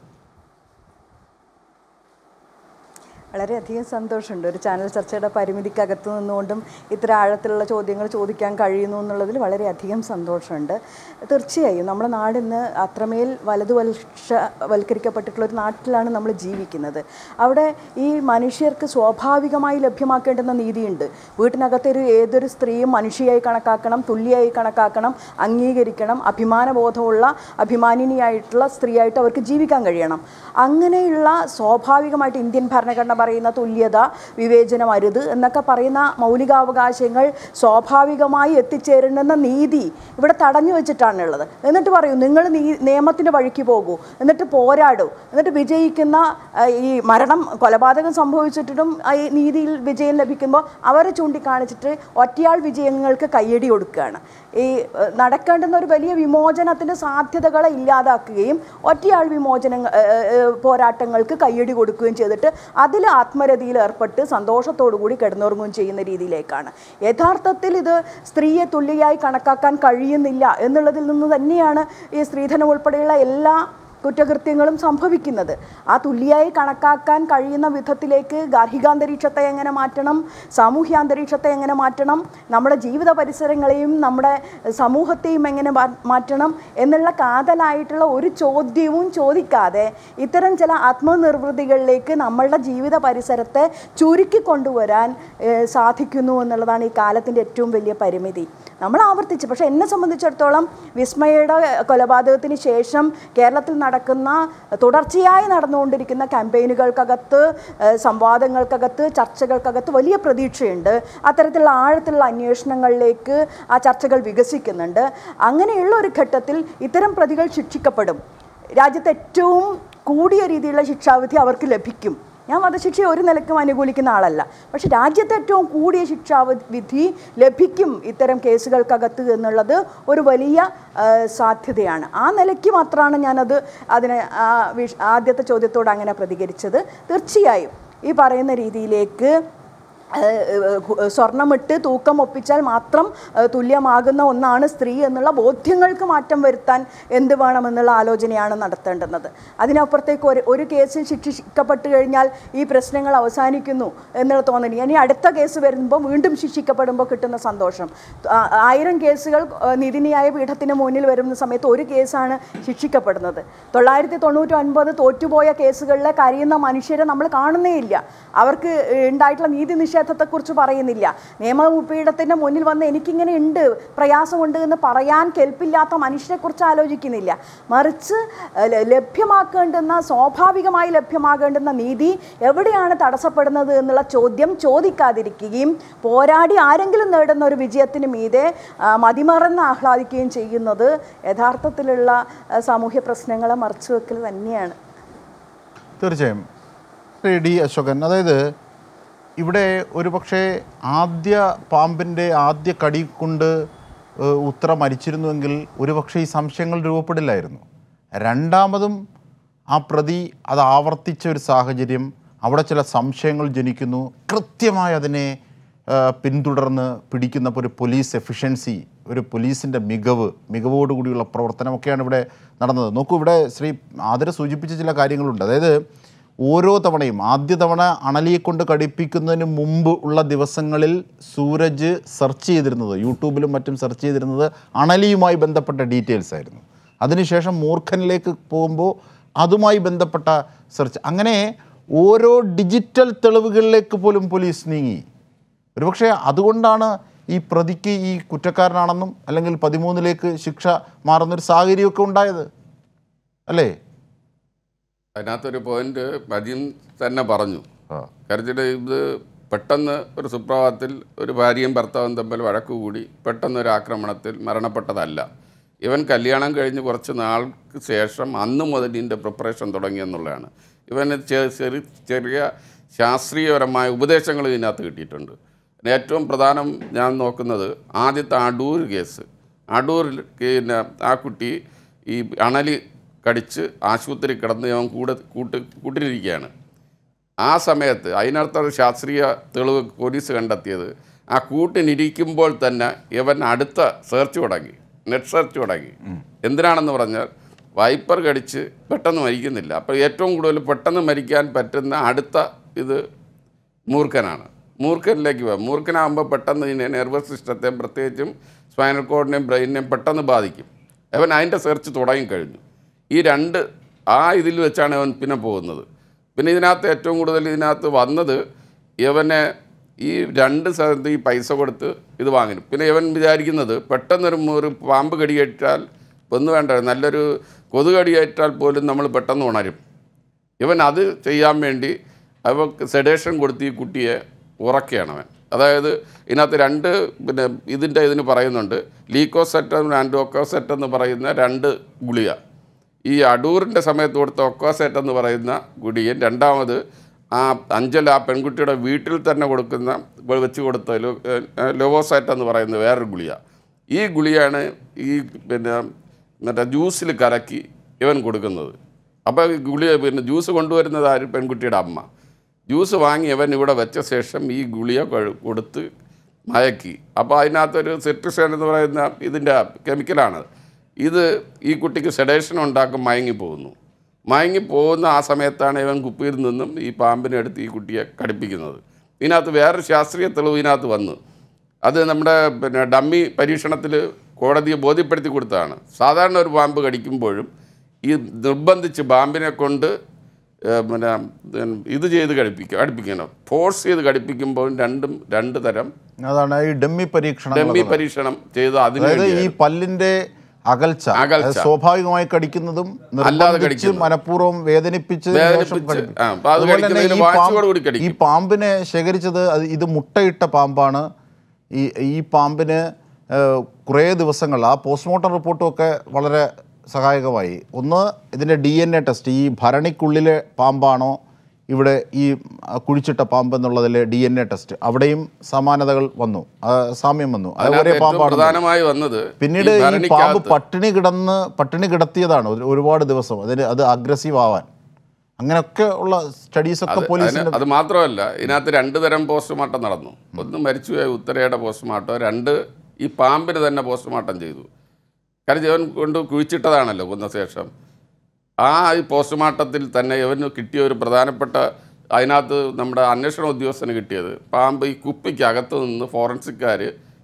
വളരെയധികം സന്തോഷമുണ്ട് ഒരു ചാനൽ ചർച്ചയുടെ പരിമിതിക്കകത്ത് നിന്നുകൊണ്ടും ഇത്ര ആഴത്തിലുള്ള ചോദ്യങ്ങൾ ചോദിക്കാൻ കഴിയുന്നു എന്നുള്ളതിൽ വളരെയധികം സന്തോഷമുണ്ട്. തീർച്ചയായും നമ്മുടെ നാടിന്ന് അത്രമേൽ വലതുവൽക്ഷ വൽക്കരിക്കപ്പെട്ടിട്ടുള്ളൊരു നാട്ടിലാണ് നമ്മൾ ജീവിക്കുന്നത്. അവിടെ ഈ മനുഷ്യർക്ക് സ്വാഭാവികമായി ലഭ്യമാക്കേണ്ടുന്ന നീതിയുണ്ട്. വീട്ടിനകത്തൊരു ഏതൊരു സ്ത്രീയും മനുഷ്യയായി കണക്കാക്കണം, തുല്യയായി കണക്കാക്കണം, അംഗീകരിക്കണം. അഭിമാനബോധമുള്ള അഭിമാനിനിയായിട്ടുള്ള സ്ത്രീയായിട്ട് അവർക്ക് ജീവിക്കാൻ കഴിയണം. അങ്ങനെയുള്ള സ്വാഭാവികമായിട്ട് ഇന്ത്യൻ ഭരണഘടന പറയുന്ന തുല്യത, വിവേചനം അരുത് എന്നൊക്കെ പറയുന്ന മൗലികാവകാശങ്ങൾ സ്വാഭാവികമായി എത്തിച്ചേരണമെന്ന നീതി ഇവിടെ തടഞ്ഞു വെച്ചിട്ടാണുള്ളത്. എന്നിട്ട് പറയൂ, നിങ്ങൾ നീ നിയമത്തിൻ്റെ വഴിക്ക് പോകൂ, എന്നിട്ട് പോരാടൂ, എന്നിട്ട് വിജയിക്കുന്ന ഈ മരണം കൊലപാതകം സംഭവിച്ചിട്ടും ഈ നീതിയിൽ വിജയം ലഭിക്കുമ്പോൾ അവരെ ചൂണ്ടിക്കാണിച്ചിട്ട് ഒറ്റയാൾ വിജയങ്ങൾക്ക് കയ്യടി കൊടുക്കുകയാണ്. ഈ നടക്കേണ്ടുന്ന ഒരു വലിയ വിമോചനത്തിൻ്റെ സാധ്യതകളെ ഇല്ലാതാക്കുകയും ഒറ്റയാൾ വിമോചന പോരാട്ടങ്ങൾക്ക് കയ്യടി കൊടുക്കുകയും ചെയ്തിട്ട് അതിൽ ആത്മരതിയിൽ ഏർപ്പെട്ട് സന്തോഷത്തോടു കൂടി കിടന്നുറങ്ങുകയും ചെയ്യുന്ന രീതിയിലേക്കാണ്. യഥാർത്ഥത്തിൽ ഇത് സ്ത്രീയെ തുല്യയായി കണക്കാക്കാൻ കഴിയുന്നില്ല എന്നുള്ളതിൽ നിന്ന് തന്നെയാണ് ഈ സ്ത്രീധനം ഉൾപ്പെടെയുള്ള എല്ലാ കുറ്റകൃത്യങ്ങളും സംഭവിക്കുന്നത്. ആ തുല്യമായി കണക്കാക്കാൻ കഴിയുന്ന വിധത്തിലേക്ക് ഗാർഹികാന്തരീക്ഷത്തെ എങ്ങനെ മാറ്റണം, സാമൂഹ്യാന്തരീക്ഷത്തെ എങ്ങനെ മാറ്റണം, നമ്മുടെ ജീവിത പരിസരങ്ങളെയും നമ്മുടെ സമൂഹത്തെയും എങ്ങനെ മാറ്റണം എന്നുള്ള കാതലായിട്ടുള്ള ഒരു ചോദ്യവും ചോദിക്കാതെ ഇത്തരം ചില ആത്മനിർവൃതികളിലേക്ക് നമ്മളുടെ ജീവിത പരിസരത്തെ ചുരുക്കിക്കൊണ്ടുവരാൻ സാധിക്കുന്നു എന്നുള്ളതാണ് ഈ കാലത്തിൻ്റെ ഏറ്റവും വലിയ പരിമിതി. നമ്മൾ ആവർത്തിച്ച്, പക്ഷേ എന്നെ സംബന്ധിച്ചിടത്തോളം വിസ്മയയുടെ കൊലപാതകത്തിന് ശേഷം കേരളത്തിൽ നടക്കുന്ന തുടർച്ചയായി നടന്നുകൊണ്ടിരിക്കുന്ന ക്യാമ്പയിനുകൾക്കകത്ത്, സംവാദങ്ങൾക്കകത്ത്, ചർച്ചകൾക്കകത്ത് വലിയ പ്രതീക്ഷയുണ്ട്. അത്തരത്തിലുള്ള ആഴത്തിലുള്ള അന്വേഷണങ്ങളിലേക്ക് ആ ചർച്ചകൾ വികസിക്കുന്നുണ്ട്. അങ്ങനെയുള്ള ഒരു ഘട്ടത്തിൽ ഇത്തരം പ്രതികൾ ശിക്ഷിക്കപ്പെടും. രാജ്യത്ത് ഏറ്റവും കൂടിയ രീതിയിലുള്ള ശിക്ഷാവിധി അവർക്ക് ലഭിക്കും. ഞാൻ വധശിക്ഷയെ ഒരു നിലക്കും അനുകൂലിക്കുന്ന ആളല്ല, പക്ഷെ രാജ്യത്തെ ഏറ്റവും കൂടിയ ശിക്ഷാവിധി ലഭിക്കും ഇത്തരം കേസുകൾക്കകത്ത് എന്നുള്ളത് ഒരു വലിയ സാധ്യതയാണ്. ആ നിലയ്ക്ക് മാത്രമാണ് ഞാനത് അതിനെ ആദ്യത്തെ ചോദ്യത്തോട് അങ്ങനെ പ്രതികരിച്ചത്. തീർച്ചയായും ഈ പറയുന്ന രീതിയിലേക്ക് സ്വർണ്ണമിട്ട് തൂക്കം ഒപ്പിച്ചാൽ മാത്രം തുല്യമാകുന്ന ഒന്നാണ് സ്ത്രീ എന്നുള്ള ബോധ്യങ്ങൾക്ക് മാറ്റം വരുത്താൻ എന്ത് വേണമെന്നുള്ള ആലോചനയാണ് നടത്തേണ്ടുന്നത്. അതിനപ്പുറത്തേക്ക് ഒരു ഒരു കേസിൽ ശിക്ഷിക്കപ്പെട്ട് കഴിഞ്ഞാൽ ഈ പ്രശ്നങ്ങൾ അവസാനിക്കുന്നു എന്നുള്ള തോന്നണി, ഇനി അടുത്ത കേസ് വരുമ്പോൾ വീണ്ടും ശിക്ഷിക്കപ്പെടുമ്പോൾ കിട്ടുന്ന സന്തോഷം, ആയിരം കേസുകൾ നീതിന്യായ പീഠത്തിന് മുന്നിൽ വരുന്ന സമയത്ത് ഒരു കേസാണ് ശിക്ഷിക്കപ്പെടുന്നത്. തൊള്ളായിരത്തി തൊണ്ണൂറ്റി ഒൻപത് തോറ്റുപോയ കേസുകളിലെ കരയുന്ന മനുഷ്യരെ നമ്മൾ കാണുന്നേയില്ല. അവർക്ക് ഉണ്ടായിട്ടുള്ള നീതി നിഷേധം ത്തെക്കുറിച്ച് പറയുന്നില്ല. നിയമപീഠത്തിൻ്റെ മുന്നിൽ വന്ന് എനിക്കിങ്ങനെ ഉണ്ട്, പ്രയാസമുണ്ട് എന്ന് പറയാൻ കെൽപ്പില്ലാത്ത മനുഷ്യനെക്കുറിച്ച് ആലോചിക്കുന്നില്ല. മറിച്ച് ലഭ്യമാക്കേണ്ടുന്ന, സ്വാഭാവികമായി ലഭ്യമാകേണ്ടുന്ന നീതി എവിടെയാണ് തടസ്സപ്പെടുന്നത് എന്നുള്ള ചോദ്യം ചോദിക്കാതിരിക്കുകയും പോരാടി ആരെങ്കിലും നേടുന്ന ഒരു വിജയത്തിന് മീതെ മതിമറന്ന് ആഹ്ലാദിക്കുകയും ചെയ്യുന്നത് യഥാർത്ഥത്തിലുള്ള സാമൂഹ്യ പ്രശ്നങ്ങളെ മറച്ചുവെക്കൽ തന്നെയാണ്. തീർച്ചയായും ഡി അശോകൻ, അതായത് ഇവിടെ ഒരു പക്ഷേ ആദ്യ പാമ്പിൻ്റെ ആദ്യ കടി കൊണ്ട് ഉത്ര മരിച്ചിരുന്നുവെങ്കിൽ ഒരു പക്ഷേ ഈ സംശയങ്ങൾ രൂപപ്പെടില്ലായിരുന്നു. രണ്ടാമതും ആ പ്രതി അത് ആവർത്തിച്ച ഒരു സാഹചര്യം, അവിടെ ചില സംശയങ്ങൾ ജനിക്കുന്നു. കൃത്യമായി അതിനെ പിന്തുടർന്ന് പിടിക്കുന്ന ഒരു പോലീസ് എഫിഷ്യൻസി, ഒരു പോലീസിൻ്റെ മികവ്, മികവോടുകൂടിയുള്ള പ്രവർത്തനമൊക്കെയാണ് ഇവിടെ നടന്നത്. നോക്കൂ, ഇവിടെ ശ്രീ ആതിര സൂചിപ്പിച്ച ചില കാര്യങ്ങളുണ്ട്. അതായത് ഓരോ തവണയും, ആദ്യ തവണ അണലിയെ കൊണ്ട് കടിപ്പിക്കുന്നതിന് മുമ്പ് ഉള്ള ദിവസങ്ങളിൽ സൂരജ് സെർച്ച് ചെയ്തിരുന്നത്, യൂട്യൂബിലും മറ്റും സെർച്ച് ചെയ്തിരുന്നത് അണലിയുമായി ബന്ധപ്പെട്ട ഡീറ്റെയിൽസ് ആയിരുന്നു. അതിനുശേഷം മൂർഖനിലേക്ക് പോകുമ്പോൾ അതുമായി ബന്ധപ്പെട്ട സെർച്ച്, അങ്ങനെ ഓരോ ഡിജിറ്റൽ തെളിവുകളിലേക്ക് പോലും പോലീസ് നീങ്ങി. ഒരുപക്ഷെ അതുകൊണ്ടാണ് ഈ പ്രതിക്ക് ഈ കുറ്റക്കാരനാണെന്നും അല്ലെങ്കിൽ പതിമൂന്നിലേക്ക് ശിക്ഷ മാറുന്നൊരു സാഹചര്യമൊക്കെ ഉണ്ടായത്, അല്ലേ? അതിനകത്തൊരു പോയിന്റ് മജിൻ തന്നെ പറഞ്ഞു. കരുതിയുടെ ഇത് പെട്ടെന്ന് ഒരു സുപ്രഭാതത്തിൽ ഒരു ഭാര്യയും ഭർത്താവും തമ്മിൽ വഴക്കുകൂടി പെട്ടെന്നൊരു ആക്രമണത്തിൽ മരണപ്പെട്ടതല്ല. ഇവൻ കല്യാണം കഴിഞ്ഞ് കുറച്ച് നാൾക്ക് ശേഷം അന്ന് മുതൽ ഇതിൻ്റെ പ്രിപ്പറേഷൻ തുടങ്ങിയെന്നുള്ളതാണ്. ഇവന് ചെറിയ ചെറിയ ശാസ്ത്രീയപരമായ ഉപദേശങ്ങൾ ഇതിനകത്ത് കിട്ടിയിട്ടുണ്ട്. ഏറ്റവും പ്രധാനം ഞാൻ നോക്കുന്നത് ആദ്യത്തെ അടൂർ കേസ്. അടൂരിൽ പിന്നെ ആ കുട്ടി ഈ അണലി കടിച്ച് ആശുപത്രി കിടന്ന് അവൻ കൂടെ കൂട്ടി കൂട്ടിലിരിക്കുകയാണ്. ആ സമയത്ത് അതിനർത്ഥം ശാസ്ത്രീയ തെളിവ് പോലീസ് കണ്ടെത്തിയത് ആ കൂട്ടിനിരിക്കുമ്പോൾ തന്നെ ഇവൻ അടുത്ത സെർച്ച് തുടങ്ങി, നെറ്റ് സെർച്ച് തുടങ്ങി. എന്തിനാണെന്ന് പറഞ്ഞാൽ വൈപ്പർ കടിച്ച് പെട്ടെന്ന് മരിക്കുന്നില്ല. അപ്പോൾ ഏറ്റവും കൂടുതൽ പെട്ടെന്ന് മരിക്കാൻ പറ്റുന്ന അടുത്ത ഇത് മൂർഖനാണ്. മൂർഖനിലേക്ക് പോകാം. മൂർഖനാകുമ്പോൾ പെട്ടെന്ന് ഇതിനെ നെർവസ് സിസ്റ്റത്തെയും പ്രത്യേകിച്ചും സ്പൈനൽ കോഡിനെയും ബ്രെയിനിനെയും പെട്ടെന്ന് ബാധിക്കും. അവൻ അതിൻ്റെ സെർച്ച് തുടങ്ങിക്കഴിഞ്ഞു. ഈ രണ്ട് ആ ഇതിൽ വെച്ചാണ് അവൻ പിന്നെ പോകുന്നത്. പിന്നെ ഇതിനകത്ത് ഏറ്റവും കൂടുതൽ ഇതിനകത്ത് വന്നത് ഇവനെ ഈ രണ്ട് സ്ഥലത്ത് ഈ പൈസ കൊടുത്ത് ഇത് വാങ്ങും. പിന്നെ ഇവൻ വിചാരിക്കുന്നത് പെട്ടെന്നൊരു ഒരു പാമ്പ് കടിയേറ്റാൽ ഒന്നും വേണ്ട, നല്ലൊരു കൊതു കടിയേറ്റാൽ പോലും നമ്മൾ പെട്ടെന്ന് ഉണരും. ഇവൻ അത് ചെയ്യാൻ വേണ്ടി അവർക്ക് സെഡേഷൻ കൊടുത്ത് ഈ കുട്ടിയെ ഉറക്കുകയാണ് അവൻ. അതായത് ഇതിനകത്ത് രണ്ട് പിന്നെ ഇതിൻ്റെ ഇതിന് പറയുന്നുണ്ട് ലീക്കോസെറ്റ് ആൻഡ് ഓക്കോസെറ്റ് എന്ന് പറയുന്ന രണ്ട് ഗുളിക. ഈ അടൂറിൻ്റെ സമയത്ത് കൊടുത്ത ഒക്കോസെറ്റ് എന്ന് പറയുന്ന ഗുളികയും രണ്ടാമത് ആ അഞ്ചൽ ആ പെൺകുട്ടിയുടെ വീട്ടിൽ തന്നെ കൊടുക്കുന്ന വെച്ച് കൊടുത്ത ലോ ലൊവോസെറ്റ് എന്ന് പറയുന്ന വേറൊരു ഗുളിക. ഈ ഗുളികയാണ് ഈ പിന്നെ മറ്റേ ജ്യൂസിൽ കലക്കി ഇവൻ കൊടുക്കുന്നത്. അപ്പോൾ ഗുളിക പിന്നെ ജ്യൂസ് കൊണ്ടുവരുന്നത് ആര്? പെൺകുട്ടിയുടെ അമ്മ. ജ്യൂസ് വാങ്ങി ഇവൻ ഇവിടെ വെച്ച ശേഷം ഈ ഗുളിക കൊടുത്ത് മയക്കി. അപ്പോൾ അതിനകത്തൊരു സെട്രിസൈൻ എന്ന് പറയുന്ന ഇതിൻ്റെ കെമിക്കലാണ് ഇത്. ഈ കുട്ടിക്ക് സെഡേഷൻ ഉണ്ടാക്കും, മയങ്ങിപ്പോകുന്നു. മയങ്ങിപ്പോകുന്ന ആ സമയത്താണ് ഇവൻ കുപ്പിയിൽ നിന്നും ഈ പാമ്പിനെ എടുത്ത് ഈ കുട്ടിയെ കടിപ്പിക്കുന്നത്. ഇതിനകത്ത് വേറൊരു ശാസ്ത്രീയ തെളിവ് ഇതിനകത്ത് വന്നു. അത് നമ്മുടെ പിന്നെ ഡമ്മി പരീക്ഷണത്തിൽ കോടതിയെ ബോധ്യപ്പെടുത്തി കൊടുത്തതാണ്. സാധാരണ ഒരു പാമ്പ് കടിക്കുമ്പോഴും ഈ നിർബന്ധിച്ച് പാമ്പിനെ കൊണ്ട് പിന്നെ ഇത് ചെയ്ത് കടിപ്പിക്കുക കടിപ്പിക്കണം ഫോഴ്സ് ചെയ്ത് കടിപ്പിക്കുമ്പോൾ രണ്ടും രണ്ട് തരം. അതാണ് ഈ ഡമ്മി പരീക്ഷണം ഡമ്മി പരീക്ഷണം ചെയ്ത് അതിന് ഈ പല്ലിൻ്റെ അകൽച്ച സ്വാഭാവികമായി കടിക്കുന്നതും അല്ലാതെ കടിച്ച് മനഃപൂർവ്വം വേദനിപ്പിച്ച് ഈ പാമ്പിനെ ശേഖരിച്ചത്. ഇത് മുട്ടയിട്ട പാമ്പാണ്. ഈ ഈ പാമ്പിന് കുറേ ദിവസങ്ങൾ ആ പോസ്റ്റ്മോർട്ടം റിപ്പോർട്ടുമൊക്കെ വളരെ സഹായകമായി. ഒന്ന്, ഇതിൻ്റെ ഡി എൻ എ ടെസ്റ്റ്, ഈ ഭരണിക്കുള്ളിലെ പാമ്പാണോ ഇവിടെ ഈ കുഴിച്ചിട്ട പാമ്പ് എന്നുള്ളതിലെ ഡി എൻ എ ടെസ്റ്റ്, അവിടെയും സമാനതകൾ വന്നു, സാമ്യം വന്നു, അതുവരെ പാമ്പാണ് വന്നത്. പിന്നീട് ഈ പാമ്പ് പട്ടിണി കിടന്ന് പട്ടിണി കിടത്തിയതാണ് ഒരുപാട് ദിവസം, അതിന് അത് അഗ്രസീവ് ആവാൻ, അങ്ങനെയൊക്കെ ഉള്ള സ്റ്റഡീസ് ഒക്കെ പോലീസിന്. അത് മാത്രമല്ല, ഇതിനകത്ത് രണ്ട് തരം പോസ്റ്റ്മോർട്ടം നടന്നു. ഒന്ന് മരിച്ചുപോയ ഉത്തരയുടെ പോസ്റ്റ്മോർട്ടം, രണ്ട് ഈ പാമ്പിന് തന്നെ പോസ്റ്റ്മോർട്ടം ചെയ്തു. കാരണം ഇവൻ കൊണ്ട് കുഴിച്ചിട്ടതാണല്ലോ കൊന്ന ശേഷം. ആ ഈ പോസ്റ്റ്മോർട്ടത്തിൽ തന്നെ ഇവന് കിട്ടിയ ഒരു പ്രധാനപ്പെട്ട അതിനകത്ത് നമ്മുടെ അന്വേഷണ ഉദ്യോഗസ്ഥന് കിട്ടിയത് പാമ്പ് ഈ കുപ്പിക്കകത്ത് നിന്ന് ഫോറൻസിക്കാർ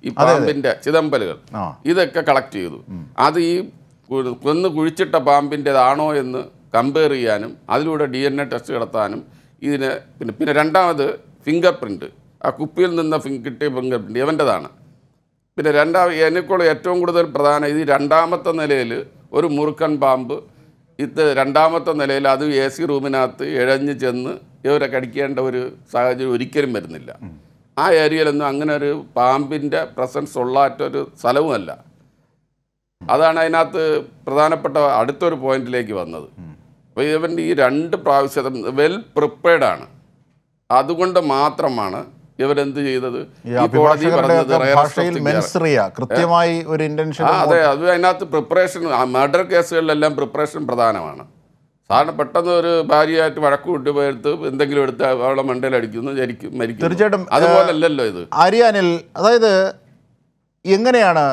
ഈ പാമ്പിൻ്റെ ചിതമ്പലുകൾ ഇതൊക്കെ കളക്ട് ചെയ്തു. അത് ഈ കൊന്ന് കുഴിച്ചിട്ട പാമ്പിൻ്റെതാണോ എന്ന് കമ്പയർ ചെയ്യാനും അതിലൂടെ ഡി എൻ എ ടെസ്റ്റ് നടത്താനും ഇതിന് പിന്നെ പിന്നെ രണ്ടാമത് ഫിംഗർ പ്രിൻറ്റ്, ആ കുപ്പിയിൽ നിന്ന് കിട്ടിയ ഫിംഗർ പ്രിൻറ്റ് ഇവൻ്റെതാണ്. പിന്നെ രണ്ടാം എനിക്കുള്ള ഏറ്റവും കൂടുതൽ പ്രധാനം ഇത് രണ്ടാമത്തെ നിലയിൽ ഒരു മുറുക്കൻ പാമ്പ് ഇത് രണ്ടാമത്തെ നിലയിൽ അത് എ സി റൂമിനകത്ത് ഇഴഞ്ഞ് ചെന്ന് ഇവരെ കടിക്കേണ്ട ഒരു സാഹചര്യം ഒരിക്കലും വരുന്നില്ല. ആ ഏരിയയിലൊന്നും അങ്ങനെ ഒരു പാമ്പിൻ്റെ പ്രസൻസ് ഉള്ളാറ്റൊരു സ്ഥലവുമല്ല. അതാണ് അതിനകത്ത് പ്രധാനപ്പെട്ട അടുത്തൊരു പോയിന്റിലേക്ക് വന്നത്. അപ്പോൾ ഇവൻ ഈ രണ്ട് പ്രാവശ്യം വെൽ പ്രിപ്പയർഡാണ്. അതുകൊണ്ട് മാത്രമാണ് ഇവരെന്ത് ചെയ്തത്, അതെ അത് അതിനകത്ത് പ്രിപ്പറേഷൻ. മർഡർ കേസുകളിലെല്ലാം പ്രിപ്പറേഷൻ പ്രധാനമാണ്. സാധാരണ പെട്ടെന്ന് ഒരു ഭാര്യയായിട്ട് വഴക്കു കൊണ്ടുപോയെടുത്ത് എന്തെങ്കിലും എടുത്ത് അവളെ മണ്ടയിൽ അടിക്കുന്നു, മരിക്കും. തീർച്ചയായിട്ടും അതുപോലല്ലോ ഇത്. ആര്യാനിൽ, അതായത് എങ്ങനെയാണ്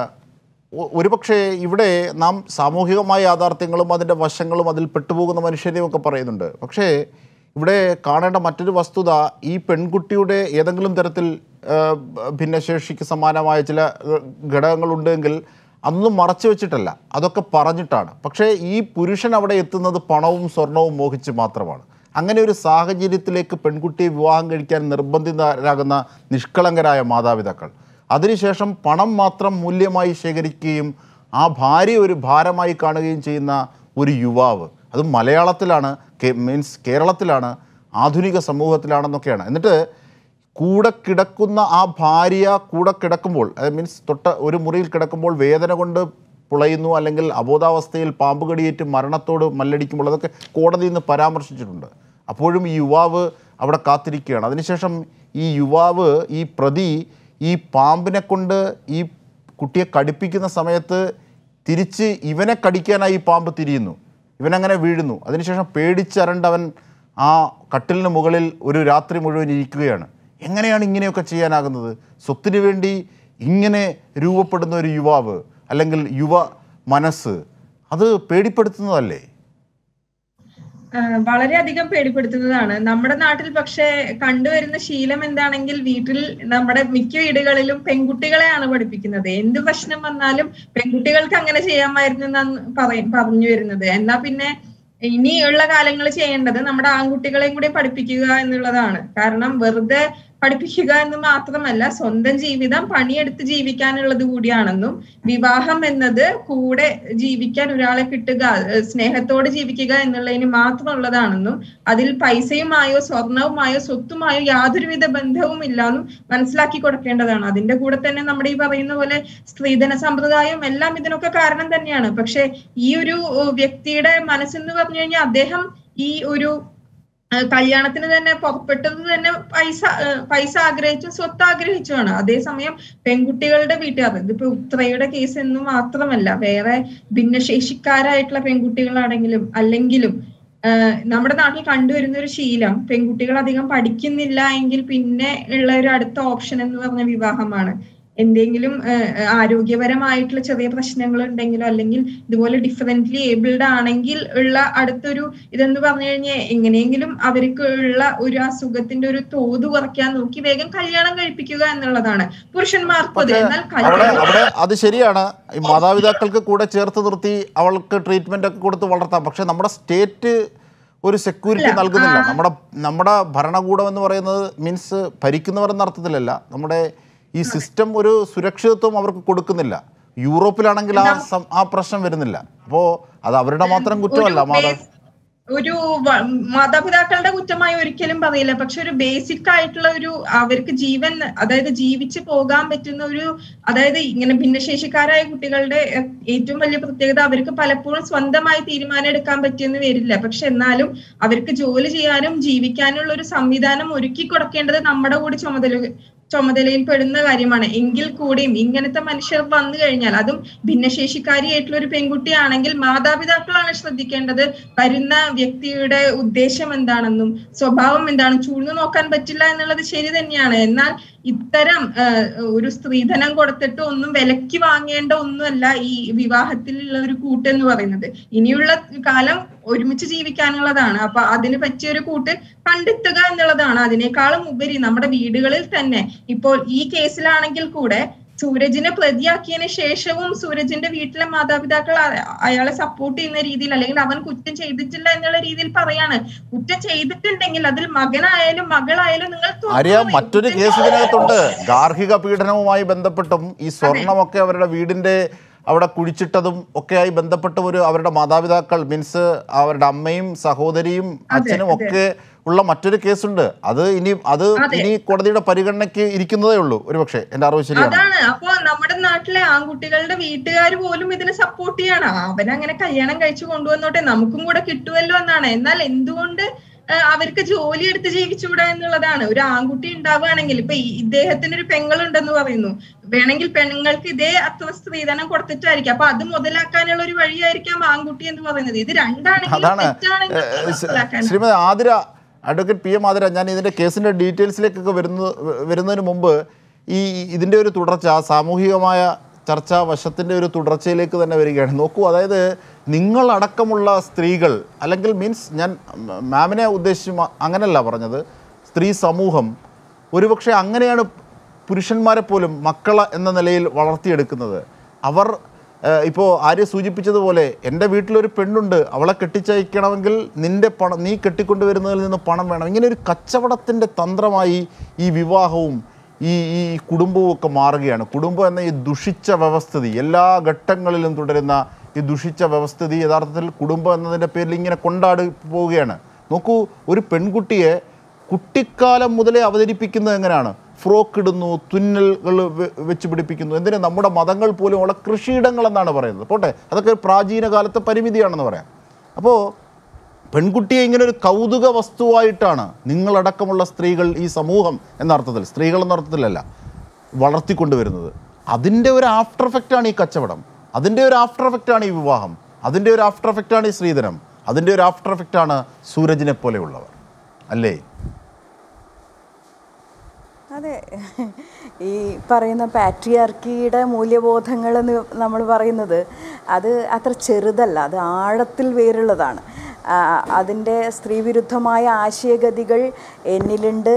ഒരുപക്ഷെ ഇവിടെ നാം സാമൂഹികമായ യാഥാർത്ഥ്യങ്ങളും അതിൻ്റെ വശങ്ങളും അതിൽ പെട്ടുപോകുന്ന മനുഷ്യരെയും ഒക്കെ പറയുന്നുണ്ട്. പക്ഷേ ഇവിടെ കാണേണ്ട മറ്റൊരു വസ്തുത, ഈ പെൺകുട്ടിയുടെ ഏതെങ്കിലും തരത്തിൽ ഭിന്നശേഷിക്ക് സമാനമായ ചില ഘടകങ്ങളുണ്ടെങ്കിൽ അതൊന്നും മറച്ചു വെച്ചിട്ടല്ല, അതൊക്കെ പറഞ്ഞിട്ടാണ്. പക്ഷേ ഈ പുരുഷൻ അവിടെ എത്തുന്നത് പണവും സ്വർണവും മോഹിച്ച് മാത്രമാണ്. അങ്ങനെ ഒരു സാഹചര്യത്തിലേക്ക് പെൺകുട്ടിയെ വിവാഹം കഴിക്കാൻ നിർബന്ധിതരാകുന്ന നിഷ്കളങ്കരായ മാതാപിതാക്കൾ അതിനുശേഷം പണം മാത്രം മൂല്യമായി ശേഖരിക്കുകയും ആ ഭാര്യ ഒരു ഭാരമായി കാണുകയും ചെയ്യുന്ന ഒരു യുവാവ്, അത് മലയാളത്തിലാണ്, മീൻസ് കേരളത്തിലാണ്, ആധുനിക സമൂഹത്തിലാണെന്നൊക്കെയാണ്. എന്നിട്ട് കൂടെ കിടക്കുന്ന ആ ഭാര്യ കൂടെ കിടക്കുമ്പോൾ, മീൻസ് തൊട്ട് ഒരു മുറിയിൽ കിടക്കുമ്പോൾ വേദന കൊണ്ട് പുളയുന്നു, അല്ലെങ്കിൽ അബോധാവസ്ഥയിൽ പാമ്പ് കടിയേറ്റ് മരണത്തോട് മല്ലടിക്കുമ്പോൾ, അതൊക്കെ കോടതിയിൽ നിന്ന് പരാമർശിച്ചിട്ടുണ്ട്. അപ്പോഴും ഈ യുവാവ് അവിടെ കാത്തിരിക്കുകയാണ്. അതിനുശേഷം ഈ യുവാവ്, ഈ പ്രതി, ഈ പാമ്പിനെ കൊണ്ട് ഈ കുട്ടിയെ കടിപ്പിക്കുന്ന സമയത്ത് തിരിച്ച് ഇവനെ കടിക്കാനായി ഈ പാമ്പ് തിരിയുന്നു, ഇവനങ്ങനെ വീഴുന്നു. അതിനുശേഷം പേടിച്ചരണ്ടവൻ ആ കട്ടിലിന് മുകളിൽ ഒരു രാത്രി മുഴുവൻ ഇരിക്കുകയാണ്. എങ്ങനെയാണ് ഇങ്ങനെയൊക്കെ ചെയ്യാനാകുന്നത്? സ്വത്തിനു വേണ്ടി ഇങ്ങനെ രൂപപ്പെടുന്ന ഒരു യുവാവ്, അല്ലെങ്കിൽ യുവ മനസ്സ്, അത് പേടിപ്പെടുത്തുന്നതല്ലേ? വളരെയധികം പേടിപ്പെടുത്തുന്നതാണ്. നമ്മുടെ നാട്ടിൽ പക്ഷേ കണ്ടുവരുന്ന ശീലം എന്താണെങ്കിൽ, വീട്ടിൽ നമ്മുടെ മിക്ക വീടുകളിലും പെൺകുട്ടികളെയാണ് പഠിപ്പിക്കുന്നത്. എന്ത് പ്രശ്നം വന്നാലും പെൺകുട്ടികൾക്ക് അങ്ങനെ ചെയ്യാമായിരുന്നു എന്നാണ് പറഞ്ഞു വരുന്നത്. എന്നാ പിന്നെ ഇനിയുള്ള കാലങ്ങൾ ചെയ്യേണ്ടത് നമ്മുടെ ആൺകുട്ടികളെയും കൂടി പഠിപ്പിക്കുക എന്നുള്ളതാണ്. കാരണം വെറുതെ പഠിപ്പിക്കുക എന്ന് മാത്രമല്ല, സ്വന്തം ജീവിതം പണിയെടുത്ത് ജീവിക്കാനുള്ളത് കൂടിയാണെന്നും വിവാഹം എന്നത് കൂടെ ജീവിക്കാൻ ഒരാളെ കിട്ടുക, സ്നേഹത്തോടെ ജീവിക്കുക എന്നുള്ളതിന് മാത്രമുള്ളതാണെന്നും അതിൽ പൈസയുമായോ സ്വർണവുമായോ സ്വത്തുമായോ യാതൊരുവിധ ബന്ധവും ഇല്ലാന്നും മനസ്സിലാക്കി കൊടുക്കേണ്ടതാണ്. അതിന്റെ കൂടെ തന്നെ നമ്മുടെ ഈ പറയുന്ന പോലെ സ്ത്രീധന സമ്പ്രദായം എല്ലാം ഇതിനൊക്കെ കാരണം തന്നെയാണ്. പക്ഷെ ഈ ഒരു വ്യക്തിയുടെ മനസ്സെന്ന് പറഞ്ഞു കഴിഞ്ഞാൽ അദ്ദേഹം ഈ ഒരു കല്യാണത്തിന് തന്നെ പുറപ്പെട്ടത് തന്നെ പൈസ പൈസ ആഗ്രഹിച്ചും സ്വത്ത് ആഗ്രഹിച്ചുമാണ്. അതേസമയം പെൺകുട്ടികളുടെ വീട്ടുകാർ, ഇതിപ്പോ ഉത്രയുടെ കേസ് എന്ന് മാത്രമല്ല, വേറെ ഭിന്നശേഷിക്കാരായിട്ടുള്ള പെൺകുട്ടികളാണെങ്കിലും അല്ലെങ്കിലും നമ്മുടെ നാട്ടിൽ കണ്ടുവരുന്ന ഒരു ശീലം, പെൺകുട്ടികൾ അധികം പഠിക്കുന്നില്ല എങ്കിൽ പിന്നെ ഉള്ള ഒരു അടുത്ത ഓപ്ഷൻ എന്ന് പറഞ്ഞ വിവാഹമാണ്. എന്തെങ്കിലും ആരോഗ്യപരമായിട്ടുള്ള ചെറിയ പ്രശ്നങ്ങൾ ഉണ്ടെങ്കിലോ അല്ലെങ്കിൽ ഇതുപോലെ ഡിഫറൻ്റ്ലി ഏബിൾഡ് ആണെങ്കിൽ ഉള്ള അടുത്തൊരു ഇതെന്ന് പറഞ്ഞു കഴിഞ്ഞാൽ എങ്ങനെയെങ്കിലും അവർക്കുള്ള ഒരു അസുഖത്തിന്റെ ഒരു തോത് കുറയ്ക്കാൻ നോക്കി വേഗം കല്യാണം കഴിപ്പിക്കുക എന്നുള്ളതാണ് പുരുഷന്മാർക്ക് അത്. എന്നാൽ അവിടെ അത് ശരിയാണ്, മാതാപിതാക്കൾക്ക് കൂടെ ചേർത്ത് നിർത്തി അവൾക്ക് ട്രീറ്റ്മെന്റ് ഒക്കെ കൊടുത്ത് വളർത്താം. പക്ഷെ നമ്മുടെ സ്റ്റേറ്റ് ഒരു സെക്യൂരിറ്റി നൽകുന്നില്ല. നമ്മുടെ നമ്മുടെ ഭരണകൂടം എന്ന് പറയുന്നത് മീൻസ് ഭരിക്കുന്നവരെന്ന അർത്ഥത്തിലല്ല, നമ്മുടെ ഈ സിസ്റ്റം ഒരു സുരക്ഷിതത്വം അവർക്ക് കൊടുക്കുന്നില്ല. യൂറോപ്പിലാണെങ്കിൽ ആ ആ പ്രശ്നം വരുന്നില്ല. അപ്പോൾ അത് അവരുടെ മാത്രം കുറ്റമല്ല, മാതാപിതാക്കൾ ഒരു മാതാപിതാക്കളുടെ കുറ്റമായി ഒരിക്കലും പറയില്ല. പക്ഷെ ഒരു ബേസിക് ആയിട്ടുള്ള ഒരു അവർക്ക് ജീവൻ, അതായത് ജീവിച്ചു പോകാൻ പറ്റുന്ന ഒരു, അതായത് ഇങ്ങനെ ഭിന്നശേഷിക്കാരായ കുട്ടികളുടെ ഏറ്റവും വലിയ പ്രത്യേകത അവർക്ക് പലപ്പോഴും സ്വന്തമായി തീരുമാനം എടുക്കാൻ പറ്റിയെന്ന് വരില്ല. പക്ഷെ എന്നാലും അവർക്ക് ജോലി ചെയ്യാനും ജീവിക്കാനുള്ള ഒരു സംവിധാനം ഒരുക്കി കൊടുക്കേണ്ടത് നമ്മുടെ കൂടി ചുമതല ചുമതലയിൽ പെടുന്ന കാര്യമാണ്. എങ്കിൽ കൂടിയും ഇങ്ങനത്തെ മനുഷ്യർ വന്നു കഴിഞ്ഞാൽ, അതും ഭിന്നശേഷിക്കാരിയായിട്ടുള്ള ഒരു പെൺകുട്ടിയാണെങ്കിൽ മാതാപിതാക്കളാണ് ശ്രദ്ധിക്കേണ്ടത് വരുന്ന വ്യക്തിയുടെ ഉദ്ദേശം എന്താണെന്നും സ്വഭാവം എന്താണെന്നും ചൂഴ്ന്നു നോക്കാൻ പറ്റില്ല എന്നുള്ളത് ശരി തന്നെയാണ്. എന്നാൽ ഇത്തരം ഒരു സ്ത്രീധനം കൊടുത്തിട്ട് ഒന്നും വിലക്ക് വാങ്ങേണ്ട ഒന്നുമല്ല ഈ വിവാഹത്തിലുള്ള ഒരു കൂട്ടെന്ന് പറയുന്നത്. ഇനിയുള്ള കാലം ഒരുമിച്ച് ജീവിക്കാനുള്ളതാണ്. അപ്പൊ അതിന് പറ്റിയൊരു കൂട്ട് കണ്ടെത്തുക എന്നുള്ളതാണ്. അതിനേക്കാളും ഉപരി നമ്മുടെ വീടുകളിൽ തന്നെ ഇപ്പോൾ ഈ കേസിലാണെങ്കിൽ കൂടെ സൂരജിനെ പ്രതിയാക്കിയതിനു ശേഷവും സൂരജിന്റെ വീട്ടിലെ മാതാപിതാക്കൾ അയാളെ സപ്പോർട്ട് ചെയ്യുന്ന രീതിയിൽ, അല്ലെങ്കിൽ അവൻ കുറ്റം ചെയ്തിട്ടില്ല എന്നുള്ള രീതിയിൽ പറയാണ്. കുറ്റം ചെയ്തിട്ടുണ്ടെങ്കിൽ അതിൽ മകനായാലും മകളായാലും നിങ്ങൾ അറിയാം. മറ്റൊരു കേസ് ഇതിനകത്തുണ്ട്, ഗാർഹിക പീഡനവുമായി ബന്ധപ്പെട്ടും ഈ സ്വർണമൊക്കെ അവരുടെ വീടിന്റെ അവിടെ കുഴിച്ചിട്ടതും ഒക്കെയായി ബന്ധപ്പെട്ട് ഒരു അവരുടെ മാതാപിതാക്കൾ മീൻസ് അവരുടെ അമ്മയും സഹോദരിയും അച്ഛനും ഒക്കെ ഉള്ള മറ്റൊരു കേസുണ്ട്. അത് ഇനി അത് ഇനി കോടതിയുടെ പരിഗണനയ്ക്ക് ഇരിക്കുന്നതേ ഉള്ളൂ ഒരുപക്ഷെ, എന്റെ അറിവ് ശരിയാണ്. അപ്പൊ നമ്മുടെ നാട്ടിലെ ആൺകുട്ടികളുടെ വീട്ടുകാർ പോലും ഇതിനെ സപ്പോർട്ട് ചെയ്യണം, അവനങ്ങനെ കല്യാണം കഴിച്ചു കൊണ്ടുവന്നോട്ടെ നമുക്കും കൂടെ കിട്ടുമല്ലോ എന്നാണ്. എന്നാൽ എന്തുകൊണ്ട് അവർക്ക് ജോലി എടുത്ത് ജീവിച്ചുകൂടാ എന്നുള്ളതാണ്. ഒരു ആൺകുട്ടി ഉണ്ടാവുകയാണെങ്കിൽ, ഇപ്പൊ ഇദ്ദേഹത്തിനൊരു പെങ്ങളുണ്ടെന്ന് പറയുന്നു, വേണമെങ്കിൽ പെണ്ണുങ്ങൾക്ക് ഇതേ അത്ര സ്ത്രീധനം കൊടുത്തിട്ടായിരിക്കും. അപ്പൊ അത് മുതലാക്കാനുള്ള ഒരു വഴിയായിരിക്കാം ആൺകുട്ടി എന്ന് പറയുന്നത്. ഇത് രണ്ടാണെങ്കിലും. Shrimati Athira, advocate P M Athira, ഞാൻ ഇതിന്റെ കേസിന്റെ ഡീറ്റെയിൽസിലേക്കൊക്കെ വരുന്ന വരുന്നതിന് മുമ്പ് ഈ ഇതിന്റെ ഒരു തുടർച്ച, സാമൂഹികമായ ചർച്ചാ വശത്തിൻ്റെ ഒരു തുടർച്ചയിലേക്ക് തന്നെ വരികയാണ്. നോക്കൂ, അതായത് നിങ്ങളടക്കമുള്ള സ്ത്രീകൾ, അല്ലെങ്കിൽ മീൻസ് ഞാൻ മാമിനെ ഉദ്ദേശിച്ച് അങ്ങനെയല്ല പറഞ്ഞത്, സ്ത്രീ സമൂഹം ഒരുപക്ഷെ അങ്ങനെയാണ് പുരുഷന്മാരെ പോലും മക്കളെ എന്ന നിലയിൽ വളർത്തിയെടുക്കുന്നത്. അവർ ഇപ്പോൾ ആര്യ സൂചിപ്പിച്ചതുപോലെ എൻ്റെ വീട്ടിലൊരു പെണ്ണുണ്ട്, അവളെ കെട്ടിച്ചയക്കണമെങ്കിൽ നിൻ്റെ പണം, നീ കെട്ടിക്കൊണ്ടുവരുന്നതിൽ നിന്ന് പണം വേണം. ഇങ്ങനെ ഒരു കച്ചവടത്തിൻ്റെ തന്ത്രമായി ഈ വിവാഹവും ഈ ഈ കുടുംബവും ഒക്കെ മാറുകയാണ്. കുടുംബം എന്ന ഈ ദുഷിച്ച വ്യവസ്ഥിതി, എല്ലാ ഘട്ടങ്ങളിലും തുടരുന്ന ഈ ദുഷിച്ച വ്യവസ്ഥിതി യഥാർത്ഥത്തിൽ കുടുംബം എന്നതിൻ്റെ പേരിൽ ഇങ്ങനെ കൊണ്ടാടി പോവുകയാണ്. നോക്കൂ, ഒരു പെൺകുട്ടിയെ കുട്ടിക്കാലം മുതലേ അവതരിപ്പിക്കുന്നത് എങ്ങനെയാണ്? ഫ്രോക്കിടുന്നു, തുന്നലുകൾ വെച്ച് പിടിപ്പിക്കുന്നു. എന്തിനാ? നമ്മുടെ മതങ്ങൾ പോലും ഉള്ള കൃഷിയിടങ്ങളെന്നാണ് പറയുന്നത്. പോട്ടെ, അതൊക്കെ പ്രാചീന കാലത്തെ പരിമിതിയാണെന്ന് പറയാം. അപ്പോൾ പെൺകുട്ടിയെ ഇങ്ങനൊരു കൗതുക വസ്തുവായിട്ടാണ് നിങ്ങളടക്കമുള്ള സ്ത്രീകൾ, ഈ സമൂഹം എന്ന അർത്ഥത്തിൽ, സ്ത്രീകൾ എന്ന അർത്ഥത്തിലല്ല, വളർത്തിക്കൊണ്ടുവരുന്നത്. അതിൻ്റെ ഒരു ആഫ്റ്റർ എഫക്റ്റാണ് ഈ കച്ചവടം, അതിൻ്റെ ഒരു ആഫ്റ്റർ എഫക്റ്റാണ് ഈ വിവാഹം, അതിൻ്റെ ഒരു ആഫ്റ്റർ എഫക്റ്റാണ് ഈ സ്ത്രീധനം, അതിൻ്റെ ഒരു ആഫ്റ്റർ എഫക്റ്റാണ് സൂരജിനെ പോലെയുള്ളവർ, അല്ലേ? അതെ, ഈ പറയുന്ന പാട്രിയാർക്കിയുടെ മൂല്യബോധങ്ങളെന്ന് നമ്മൾ പറയുന്നത് അത് അത്ര ചെറുതല്ല, അത് ആഴത്തിൽ വേരുള്ളതാണ്. അതിൻ്റെ സ്ത്രീവിരുദ്ധമായ ആശയഗതികൾ എന്നിലുണ്ട്,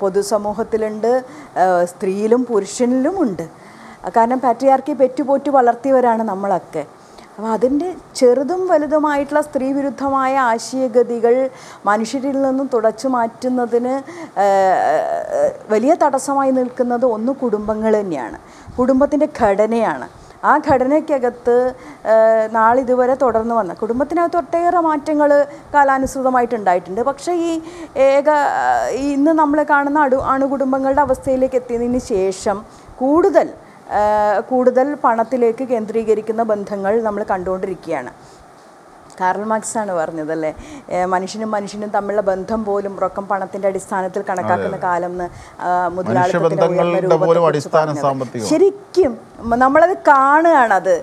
പൊതുസമൂഹത്തിലുണ്ട്, സ്ത്രീയിലും പുരുഷനിലും ഉണ്ട്. കാരണം പാട്രിയാർക്കി പെറ്റുപോറ്റി വളർത്തിയവരാണ് നമ്മളൊക്കെ. അപ്പോൾ അതിൻ്റെ ചെറുതും വലുതുമായിട്ടുള്ള സ്ത്രീവിരുദ്ധമായ ആശയഗതികൾ മനുഷ്യരിൽ നിന്നും തുടച്ചു മാറ്റുന്നതിന് വലിയ തടസ്സമായി നിൽക്കുന്നത് ഒന്ന് കുടുംബങ്ങൾ തന്നെയാണ്, കുടുംബത്തിൻ്റെ ഘടനയാണ്. ആ ഘടനയ്ക്കകത്ത് നാളിതുവരെ തുടർന്ന് വന്ന കുടുംബത്തിനകത്ത് ഒട്ടേറെ മാറ്റങ്ങൾ കാലാനുസൃതമായിട്ടുണ്ടായിട്ടുണ്ട്. പക്ഷേ ഈ ഏക ഇന്ന് നമ്മൾ കാണുന്ന അണു അണുകുടുംബങ്ങളുടെ അവസ്ഥയിലേക്ക് എത്തിയതിന് ശേഷം കൂടുതൽ കൂടുതൽ പണത്തിലേക്ക് കേന്ദ്രീകരിക്കുന്ന ബന്ധങ്ങൾ നമ്മൾ കണ്ടുകൊണ്ടിരിക്കുകയാണ്. കാർൾ മാർക്സ് ആണ് പറഞ്ഞതല്ലേ, മനുഷ്യനും മനുഷ്യനും തമ്മിലുള്ള ബന്ധം പോലും റൊക്കം പണത്തിന്റെ അടിസ്ഥാനത്തിൽ കണക്കാക്കുന്ന കാലം എന്ന് മുതലാളിത്തത്തിന്റെ. ശരിക്കും നമ്മളത് കാണുകയാണ്, അത്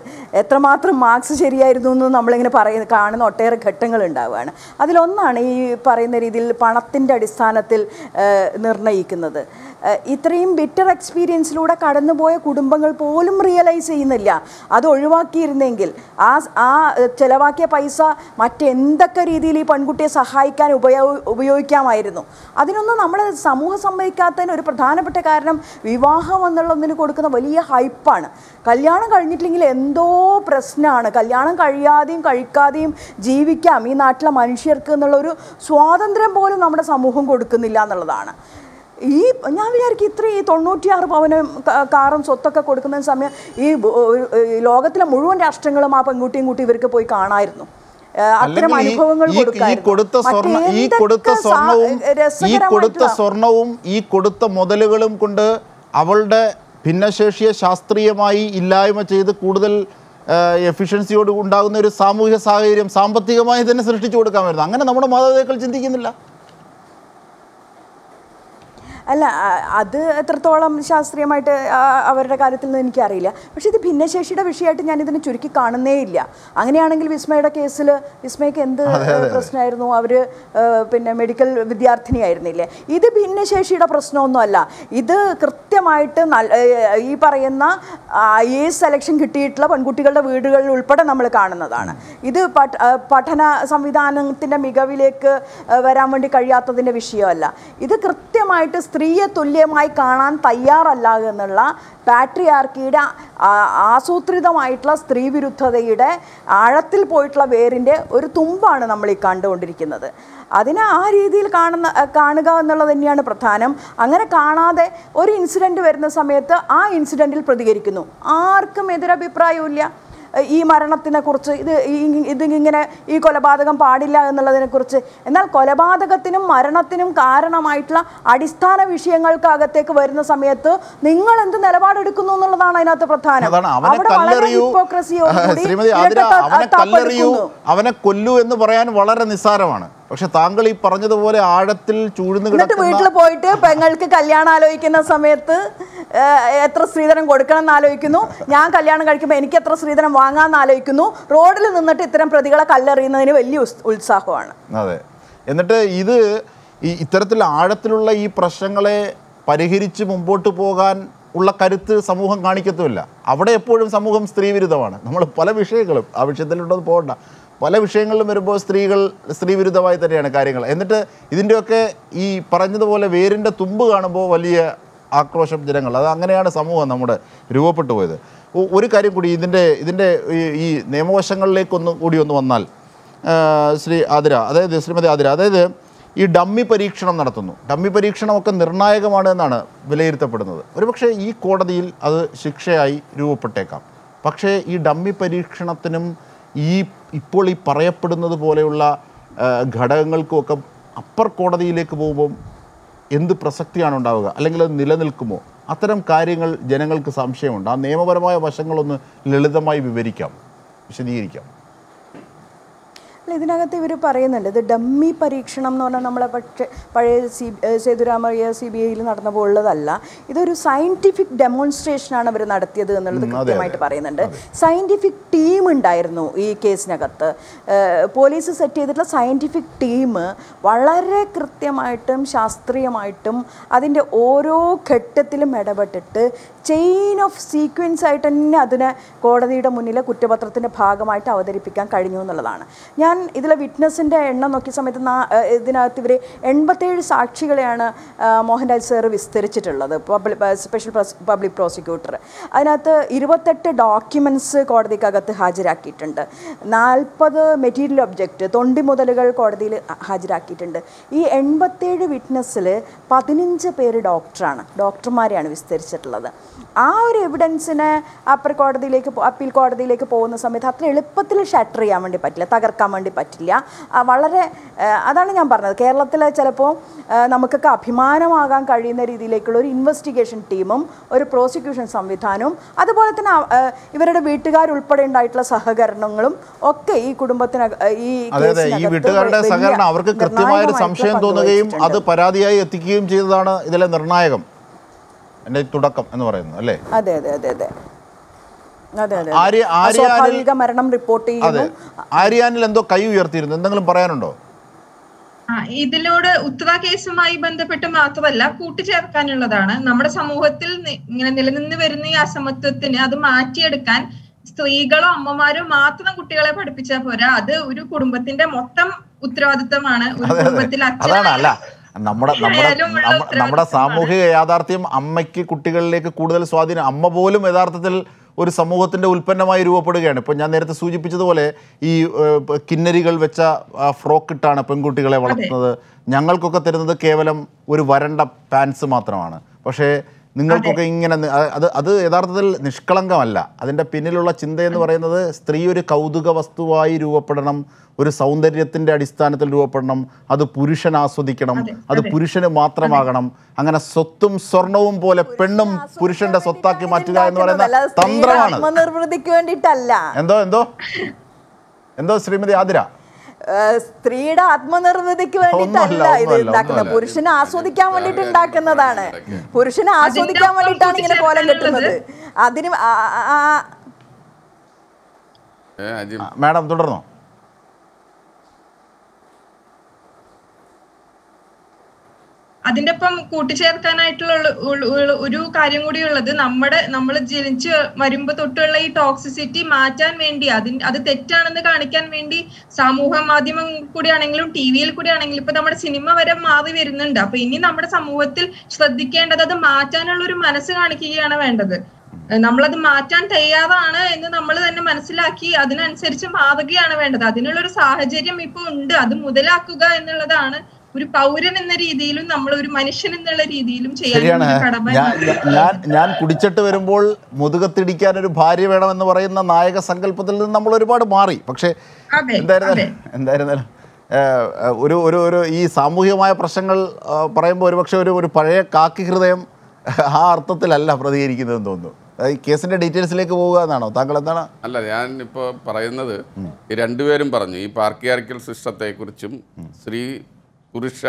എത്രമാത്രം മാർക്സ് ശരിയായിരുന്നു എന്ന് നമ്മളിങ്ങനെ പറയുന്ന കാണുന്ന ഒട്ടേറെ ഘട്ടങ്ങൾ ഉണ്ടാവുകയാണ്. അതിലൊന്നാണ് ഈ പറയുന്ന രീതിയിൽ പണത്തിൻ്റെ അടിസ്ഥാനത്തിൽ നിർണയിക്കുന്നത്. ഇത്രയും ബിറ്റർ എക്സ്പീരിയൻസിലൂടെ കടന്നുപോയ കുടുംബങ്ങൾ പോലും റിയലൈസ് ചെയ്യുന്നില്ല. അത് ഒഴിവാക്കിയിരുന്നെങ്കിൽ ആ ആ ചിലവാക്കിയ പൈസ മറ്റെന്തൊക്കെ രീതിയിൽ ഈ പെൺകുട്ടിയെ സഹായിക്കാൻ ഉപയോഗ ഉപയോഗിക്കാമായിരുന്നു. അതിനൊന്നും നമ്മുടെ സമൂഹം സമ്മതിക്കാത്തതിന് ഒരു പ്രധാനപ്പെട്ട കാരണം വിവാഹം എന്നുള്ളതിന് കൊടുക്കുന്ന വലിയ ഹൈപ്പാണ്. കല്യാണം കഴിഞ്ഞിട്ടില്ലെങ്കിൽ എന്തോ പ്രശ്നമാണ്, കല്യാണം കഴിയാതെയും കഴിക്കാതെയും ജീവിക്കാം ഈ നാട്ടിലെ മനുഷ്യർക്ക് എന്നുള്ളൊരു സ്വാതന്ത്ര്യം പോലും നമ്മുടെ സമൂഹം കൊടുക്കുന്നില്ല എന്നുള്ളതാണ്. ഈ ഞാൻ വിചാരിക്കും ഇത്രയും ഈ തൊണ്ണൂറ്റിയാറ് പവനും കാറും സ്വത്തൊക്കെ കൊടുക്കുന്ന സമയം ഈ ലോകത്തിലെ മുഴുവൻ രാഷ്ട്രങ്ങളും ആ പെൺകുട്ടിയും കൂട്ടി ഇവർക്ക് പോയി കാണായിരുന്നു. അത്തരം അനുഭവങ്ങൾ കൊടുത്ത സ്വർണവും ഈ കൊടുത്ത മുതലുകളും കൊണ്ട് അവളുടെ ഭിന്നശേഷിയെ ശാസ്ത്രീയമായി ഇല്ലായ്മ ചെയ്ത് കൂടുതൽ എഫിഷ്യൻസിയോട് ഉണ്ടാകുന്ന ഒരു സാമൂഹ്യ സാഹചര്യം സാമ്പത്തികമായി തന്നെ സൃഷ്ടിച്ചു കൊടുക്കാമായിരുന്നു. അങ്ങനെ നമ്മുടെ മാതാപിതാക്കൾ ചിന്തിക്കുന്നില്ല. അല്ല, അത് എത്രത്തോളം ശാസ്ത്രീയമായിട്ട് അവരുടെ കാര്യത്തിൽ നിന്ന് എനിക്കറിയില്ല. പക്ഷേ ഇത് ഭിന്നശേഷിയുടെ വിഷയമായിട്ട് ഞാനിതിനെ ചുരുക്കി കാണുന്നേ ഇല്ല. അങ്ങനെയാണെങ്കിൽ വിസ്മയുടെ കേസിൽ വിസ്മയ്ക്ക് എന്ത് പ്രശ്നമായിരുന്നു? അവർ പിന്നെ മെഡിക്കൽ വിദ്യാർത്ഥിനിയായിരുന്നില്ലേ? ഇത് ഭിന്നശേഷിയുടെ പ്രശ്നമൊന്നുമല്ല. ഇത് കൃത്യമായിട്ട് ഈ പറയുന്ന ഐ എ എസ് സെലക്ഷൻ കിട്ടിയിട്ടുള്ള പെൺകുട്ടികളുടെ വീടുകളിൽ ഉൾപ്പെടെ നമ്മൾ കാണുന്നതാണ്. ഇത് പഠന സംവിധാനത്തിൻ്റെ മികവിലേക്ക് വരാൻ വേണ്ടി കഴിയാത്തതിൻ്റെ വിഷയമല്ല. ഇത് കൃത്യമായിട്ട് സ്ത്രീയെ തുല്യമായി കാണാൻ തയ്യാറല്ല എന്നുള്ള പാട്രിയാർക്കിയുടെ ആസൂത്രിതമായിട്ടുള്ള സ്ത്രീവിരുദ്ധതയുടെ ആഴത്തിൽ പോയിട്ടുള്ള വേരിൻ്റെ ഒരു തുമ്പാണ് നമ്മൾ ഈ കണ്ടുകൊണ്ടിരിക്കുന്നത്. അതിനെ ആ രീതിയിൽ കാണുന്ന കാണുക എന്നുള്ളത് തന്നെയാണ് പ്രധാനം. അങ്ങനെ കാണാതെ ഒരു ഇൻസിഡൻറ്റ് വരുന്ന സമയത്ത് ആ ഇൻസിഡൻറ്റിൽ പ്രതികരിക്കുന്നു. ആർക്കും എതിരഭിപ്രായമില്ല. ഈ മരണത്തിനെക്കുറിച്ച് ഇത് ഇത് ഇങ്ങനെ ഈ കൊലപാതകം പാടില്ല എന്നുള്ളതിനെക്കുറിച്ച്. എന്നാൽ കൊലപാതകത്തിനും മരണത്തിനും കാരണമായിട്ടുള്ള അടിസ്ഥാന വിഷയങ്ങൾക്കകത്തേക്ക് വരുന്ന സമയത്ത് നിങ്ങൾ എന്ത് നിലപാടെടുക്കുന്നു എന്നുള്ളതാണ് അതിനകത്ത് പ്രധാനം. അവിടെ വളരെ ഹിപ്പോക്രസിയോടുകൂടി അവനെ കൊല്ലു എന്ന് പറയാൻ വളരെ നിസ്സാരമാണ്. പക്ഷെ താങ്കൾ ഈ പറഞ്ഞതുപോലെ ആഴത്തിൽ ചൂഴ്ന്നു കിടക്കുന്ന വീട്ടിൽ പോയിട്ട് പെങ്ങൾക്ക് കല്യാണം ആലോചിക്കുന്ന സമയത്ത് എത്ര സ്ത്രീധനം കൊടുക്കണം എന്നാലോചിക്കുന്നു. ഞാൻ കല്യാണം കഴിക്കുമ്പോൾ എനിക്ക് എത്ര സ്ത്രീധനം വാങ്ങാമെന്നാലോചിക്കുന്നു. റോഡിൽ നിന്നിട്ട് ഇത്തരം പ്രതികളെ കല്ലെറിയുന്നതിന് വലിയ ഉത്സാഹമാണ്. അതെ, എന്നിട്ട് ഇത് ഈ ഇത്തരത്തിൽ ആഴത്തിലുള്ള ഈ പ്രശ്നങ്ങളെ പരിഹരിച്ച് മുമ്പോട്ട് പോകാൻ ഉള്ള കരുത്ത് സമൂഹം കാണിക്കത്തുമില്ല. അവിടെ എപ്പോഴും സമൂഹം സ്ത്രീവിരുദ്ധമാണ്. നമ്മൾ പല വിഷയങ്ങളും ആ വിഷയത്തിലുണ്ടെന്ന് പോകണ്ട, പല വിഷയങ്ങളിലും വരുമ്പോൾ സ്ത്രീകൾ സ്ത്രീവിരുദ്ധമായി തന്നെയാണ് കാര്യങ്ങൾ. എന്നിട്ട് ഇതിൻ്റെയൊക്കെ ഈ പറഞ്ഞതുപോലെ വേരിൻ്റെ തുമ്പ് കാണുമ്പോൾ വലിയ ആക്രോശം ജനങ്ങൾ. അത് അങ്ങനെയാണ് സമൂഹം നമ്മുടെ രൂപപ്പെട്ടു പോയത്. ഒരു കാര്യം കൂടി ഇതിൻ്റെ ഇതിൻ്റെ ഈ നിയമവശങ്ങളിലേക്കൊന്നും കൂടി ഒന്ന് വന്നാൽ ശ്രീ ആതിര, അതായത് ശ്രീമതി ആതിര, അതായത് ഈ ഡമ്മി പരീക്ഷണം നടത്തുന്നു. ഡമ്മി പരീക്ഷണമൊക്കെ നിർണായകമാണ് എന്നാണ് വിലയിരുത്തപ്പെടുന്നത്. ഒരുപക്ഷെ ഈ കോടതിയിൽ അത് ശിക്ഷയായി രൂപപ്പെട്ടേക്കാം. പക്ഷേ ഈ ഡമ്മി പരീക്ഷണത്തിനും ഈ ഇപ്പോൾ ഈ പറയപ്പെടുന്നത് പോലെയുള്ള ഘടകങ്ങൾക്കുമൊക്കെ അപ്പർ കോടതിയിലേക്ക് പോകുമ്പം എന്ത് പ്രസക്തിയാണ് ഉണ്ടാവുക? അല്ലെങ്കിൽ അത് നിലനിൽക്കുമോ? അത്തരം കാര്യങ്ങൾ ജനങ്ങൾക്ക് സംശയമുണ്ട്. ആ നിയമപരമായ വശങ്ങളൊന്ന് ലളിതമായി വിവരിക്കാം, വിശദീകരിക്കാം. ഇതിനകത്ത് ഇവർ പറയുന്നുണ്ട് ഇത് ഡമ്മി പരീക്ഷണം എന്ന് പറഞ്ഞാൽ നമ്മളെ പക്ഷേ പഴയ സി സേതുരാമയ്യ സി ബി ഐയിൽ നടന്ന പോലുള്ളതല്ല. ഇതൊരു സയൻറ്റിഫിക് ഡെമോൺസ്ട്രേഷനാണ് ഇവർ നടത്തിയത് എന്നുള്ളത് കൃത്യമായിട്ട് പറയുന്നുണ്ട്. സയൻറ്റിഫിക് ടീം ഉണ്ടായിരുന്നു ഈ കേസിനകത്ത്. പോലീസ് സെറ്റ് ചെയ്തിട്ടുള്ള സയൻറ്റിഫിക് ടീം വളരെ കൃത്യമായിട്ടും ശാസ്ത്രീയമായിട്ടും അതിൻ്റെ ഓരോ ഘട്ടത്തിലും ഇടപെട്ടിട്ട് ചെയിൻ ഓഫ് സീക്വൻസ് ആയിട്ട് തന്നെ അതിനെ കോടതിയുടെ മുന്നിലെ കുറ്റപത്രത്തിൻ്റെ ഭാഗമായിട്ട് അവതരിപ്പിക്കാൻ കഴിഞ്ഞു എന്നുള്ളതാണ്. ഞാൻ ഇതിലെ വിറ്റ്നസിൻ്റെ എണ്ണം നോക്കിയ സമയത്ത് നാ ഇതിനകത്ത് ഇവർ എൺപത്തേഴ് സാക്ഷികളെയാണ് മോഹൻലാൽ സാറ് വിസ്തരിച്ചിട്ടുള്ളത്. പബ്ലിക് സ്പെഷ്യൽ പബ്ലിക് പ്രോസിക്യൂട്ടർ അതിനകത്ത് ഇരുപത്തെട്ട് ഡോക്യുമെൻറ്റ്സ് കോടതിക്കകത്ത് ഹാജരാക്കിയിട്ടുണ്ട്. നാൽപ്പത് മെറ്റീരിയൽ ഒബ്ജക്റ്റ് തൊണ്ടി മുതലുകൾ കോടതിയിൽ ഹാജരാക്കിയിട്ടുണ്ട്. ഈ എൺപത്തേഴ് വിറ്റ്നസ്സിൽ പതിനഞ്ച് പേര് ഡോക്ടറാണ്, ഡോക്ടർമാരെയാണ് വിസ്തരിച്ചിട്ടുള്ളത്. ആ ഒരു എവിഡൻസിനെ അപ്പർ കോടതിയിലേക്ക് അപ്പീൽ കോടതിയിലേക്ക് പോകുന്ന സമയത്ത് അത്ര എളുപ്പത്തിൽ ഷട്ടർ ചെയ്യാൻ വേണ്ടി പറ്റില്ല, തകർക്കാൻ വേണ്ടി പറ്റില്ല. വളരെ അതാണ് ഞാൻ പറഞ്ഞത്, കേരളത്തിൽ ചിലപ്പോൾ നമുക്കൊക്കെ അഭിമാനമാകാൻ കഴിയുന്ന രീതിയിലേക്കുള്ള ഒരു ഇൻവെസ്റ്റിഗേഷൻ ടീമും ഒരു പ്രോസിക്യൂഷൻ സംവിധാനവും അതുപോലെ തന്നെ ഇവരുടെ വീട്ടുകാരുൾപ്പെടെ ഉണ്ടായിട്ടുള്ള സഹകരണങ്ങളും ഒക്കെ ഈ കുടുംബത്തിന് ഈ വീട്ടുകാരുടെ സഹകരണം അവർക്ക് കൃത്യമായൊരു സംശയം തോന്നുകയും അത് പരാതിയായി എത്തിക്കുകയും ചെയ്തതാണ് ഇതിലെ നിർണായകം തുടക്കം എന്ന് പറയുന്നത് അല്ലേ? അതെ അതെ അതെ അതെ ആര്യാനിൽ എന്തോ കൈ ഉയർത്തിയിരുന്നു. എന്തെങ്കിലും പറയാനുണ്ടോ? ഇതിനോട് ഉത്ര കേസുമായി ബന്ധപ്പെട്ട് മാത്രമല്ല കൂട്ടിച്ചേർക്കാനുള്ളതാണ്. നമ്മുടെ സമൂഹത്തിൽ ഇങ്ങനെ നിലനിന്ന് വരുന്ന ഈ അസമത്വത്തിന് അത് മാറ്റിയെടുക്കാൻ സ്ത്രീകളോ അമ്മമാരോ മാത്രം കുട്ടികളെ പഠിപ്പിച്ചാൽ പോരാ. അത് ഒരു കുടുംബത്തിന്റെ മൊത്തം ഉത്തരവാദിത്തമാണ്. ഒരു കുടുംബത്തിൽ അച്ഛനാണ്. നമ്മുടെ നമ്മുടെ നമ്മുടെ സാമൂഹിക യാഥാർത്ഥ്യം അമ്മയ്ക്ക് കുട്ടികളിലേക്ക് കൂടുതൽ സ്വാധീനം. അമ്മ പോലും യഥാർത്ഥത്തിൽ ഒരു സമൂഹത്തിൻ്റെ ഉൽപ്പന്നമായി രൂപപ്പെടുകയാണ്. ഇപ്പോൾ ഞാൻ നേരത്തെ സൂചിപ്പിച്ചതുപോലെ ഈ കിന്നരികൾ വെച്ച ഫ്രോക്കിട്ടാണ് പെൺകുട്ടികളെ വളർത്തുന്നത്. ഞങ്ങൾക്കൊക്കെ തരുന്നത് കേവലം ഒരു വരണ്ട പാൻസ് മാത്രമാണ്. പക്ഷേ നിങ്ങൾക്കൊക്കെ ഇങ്ങനെ അത് അത് യഥാർത്ഥത്തിൽ നിഷ്കളങ്കമല്ല. അതിൻ്റെ പിന്നിലുള്ള ചിന്തയെന്ന് പറയുന്നത് സ്ത്രീ ഒരു കൗതുക വസ്തുവായി രൂപപ്പെടണം, ഒരു സൗന്ദര്യത്തിൻ്റെ അടിസ്ഥാനത്തിൽ രൂപപ്പെടണം, അത് പുരുഷൻ ആസ്വദിക്കണം, അത് പുരുഷന് മാത്രമാകണം. അങ്ങനെ സ്വത്തും സ്വർണവും പോലെ പെണ്ണും പുരുഷന്റെ സ്വത്താക്കി മാറ്റുക എന്ന് പറയുന്ന തന്ത്രമാണ്. എന്തോ എന്തോ എന്തോ ശ്രീമതി ആതിര, സ്ത്രീയുടെ ആത്മനിർവൃതിക്ക് വേണ്ടിയിട്ടല്ല ഇത് ഉണ്ടാക്കുന്നത്, പുരുഷനെ ആസ്വദിക്കാൻ വേണ്ടിട്ട് ഉണ്ടാക്കുന്നതാണ്. പുരുഷനെ ആസ്വദിക്കാൻ വേണ്ടിയിട്ടാണ് ഇങ്ങനെ കോലം കെട്ടുന്നത്. അതിന് മാഡം തുടർന്നോ. അതിന്റെ ഒപ്പം കൂട്ടിച്ചേർക്കാനായിട്ടുള്ള ഒരു കാര്യം കൂടി ഉള്ളത്, നമ്മുടെ നമ്മൾ ജനിച്ച് വരുമ്പോ തൊട്ടുള്ള ഈ ടോക്സിസിറ്റി മാറ്റാൻ വേണ്ടി അതി അത് തെറ്റാണെന്ന് കാണിക്കാൻ വേണ്ടി സാമൂഹ മാധ്യമം കൂടി ആണെങ്കിലും ടി വിയിൽ കൂടി ആണെങ്കിലും ഇപ്പൊ നമ്മുടെ സിനിമ വരെ മാറി വരുന്നുണ്ട്. അപ്പൊ ഇനി നമ്മുടെ സമൂഹത്തിൽ ശ്രദ്ധിക്കേണ്ടത് അത് മാറ്റാനുള്ള ഒരു മനസ്സ് കാണിക്കുകയാണ് വേണ്ടത്. നമ്മളത് മാറ്റാൻ തയ്യാറാണ് എന്ന് നമ്മൾ തന്നെ മനസ്സിലാക്കി അതിനനുസരിച്ച് മാറുകയാണ് വേണ്ടത്. അതിനുള്ളൊരു സാഹചര്യം ഇപ്പൊ ഉണ്ട്. അത് മുതലാക്കുക എന്നുള്ളതാണ് ഒരു പൗരൻ എന്ന രീതിയിലും നമ്മൾ ഒരു മനുഷ്യൻ എന്നുള്ള രീതിയിലും ചെയ്യാൻ കടമ. ഞാൻ ഞാൻ കുടിച്ചിട്ട് വരുമ്പോൾ മുതുകത്തിടിക്കാൻ ഒരു ഭാര്യ വേണമെന്ന് പറയുന്ന നായക സങ്കല്പത്തിൽ നിന്ന് നമ്മൾ ഒരുപാട് മാറി. പക്ഷേ എന്തായിരുന്നാലും എന്തായിരുന്നാലും ഒരു ഒരു ഒരു ഈ സാമൂഹികമായ പ്രശ്നങ്ങൾ പറയുമ്പോൾ ഒരുപക്ഷെ ഒരു ഒരു പഴയ കാക്കി ഹൃദയം ആ അർത്ഥത്തിലല്ല പ്രതികരിക്കുന്നതെന്ന് തോന്നുന്നു. ഈ കേസിന്റെ ഡീറ്റെയിൽസിലേക്ക് പോവുക എന്നാണോ താങ്കൾ? എന്താണ് അല്ല, ഞാൻ ഇപ്പോൾ പറയുന്നത് രണ്ടുപേരും പറഞ്ഞു ഈ പാർക്കിയാർക്കൽ സിസ്റ്റത്തെക്കുറിച്ചും സ്ത്രീ പുരുഷ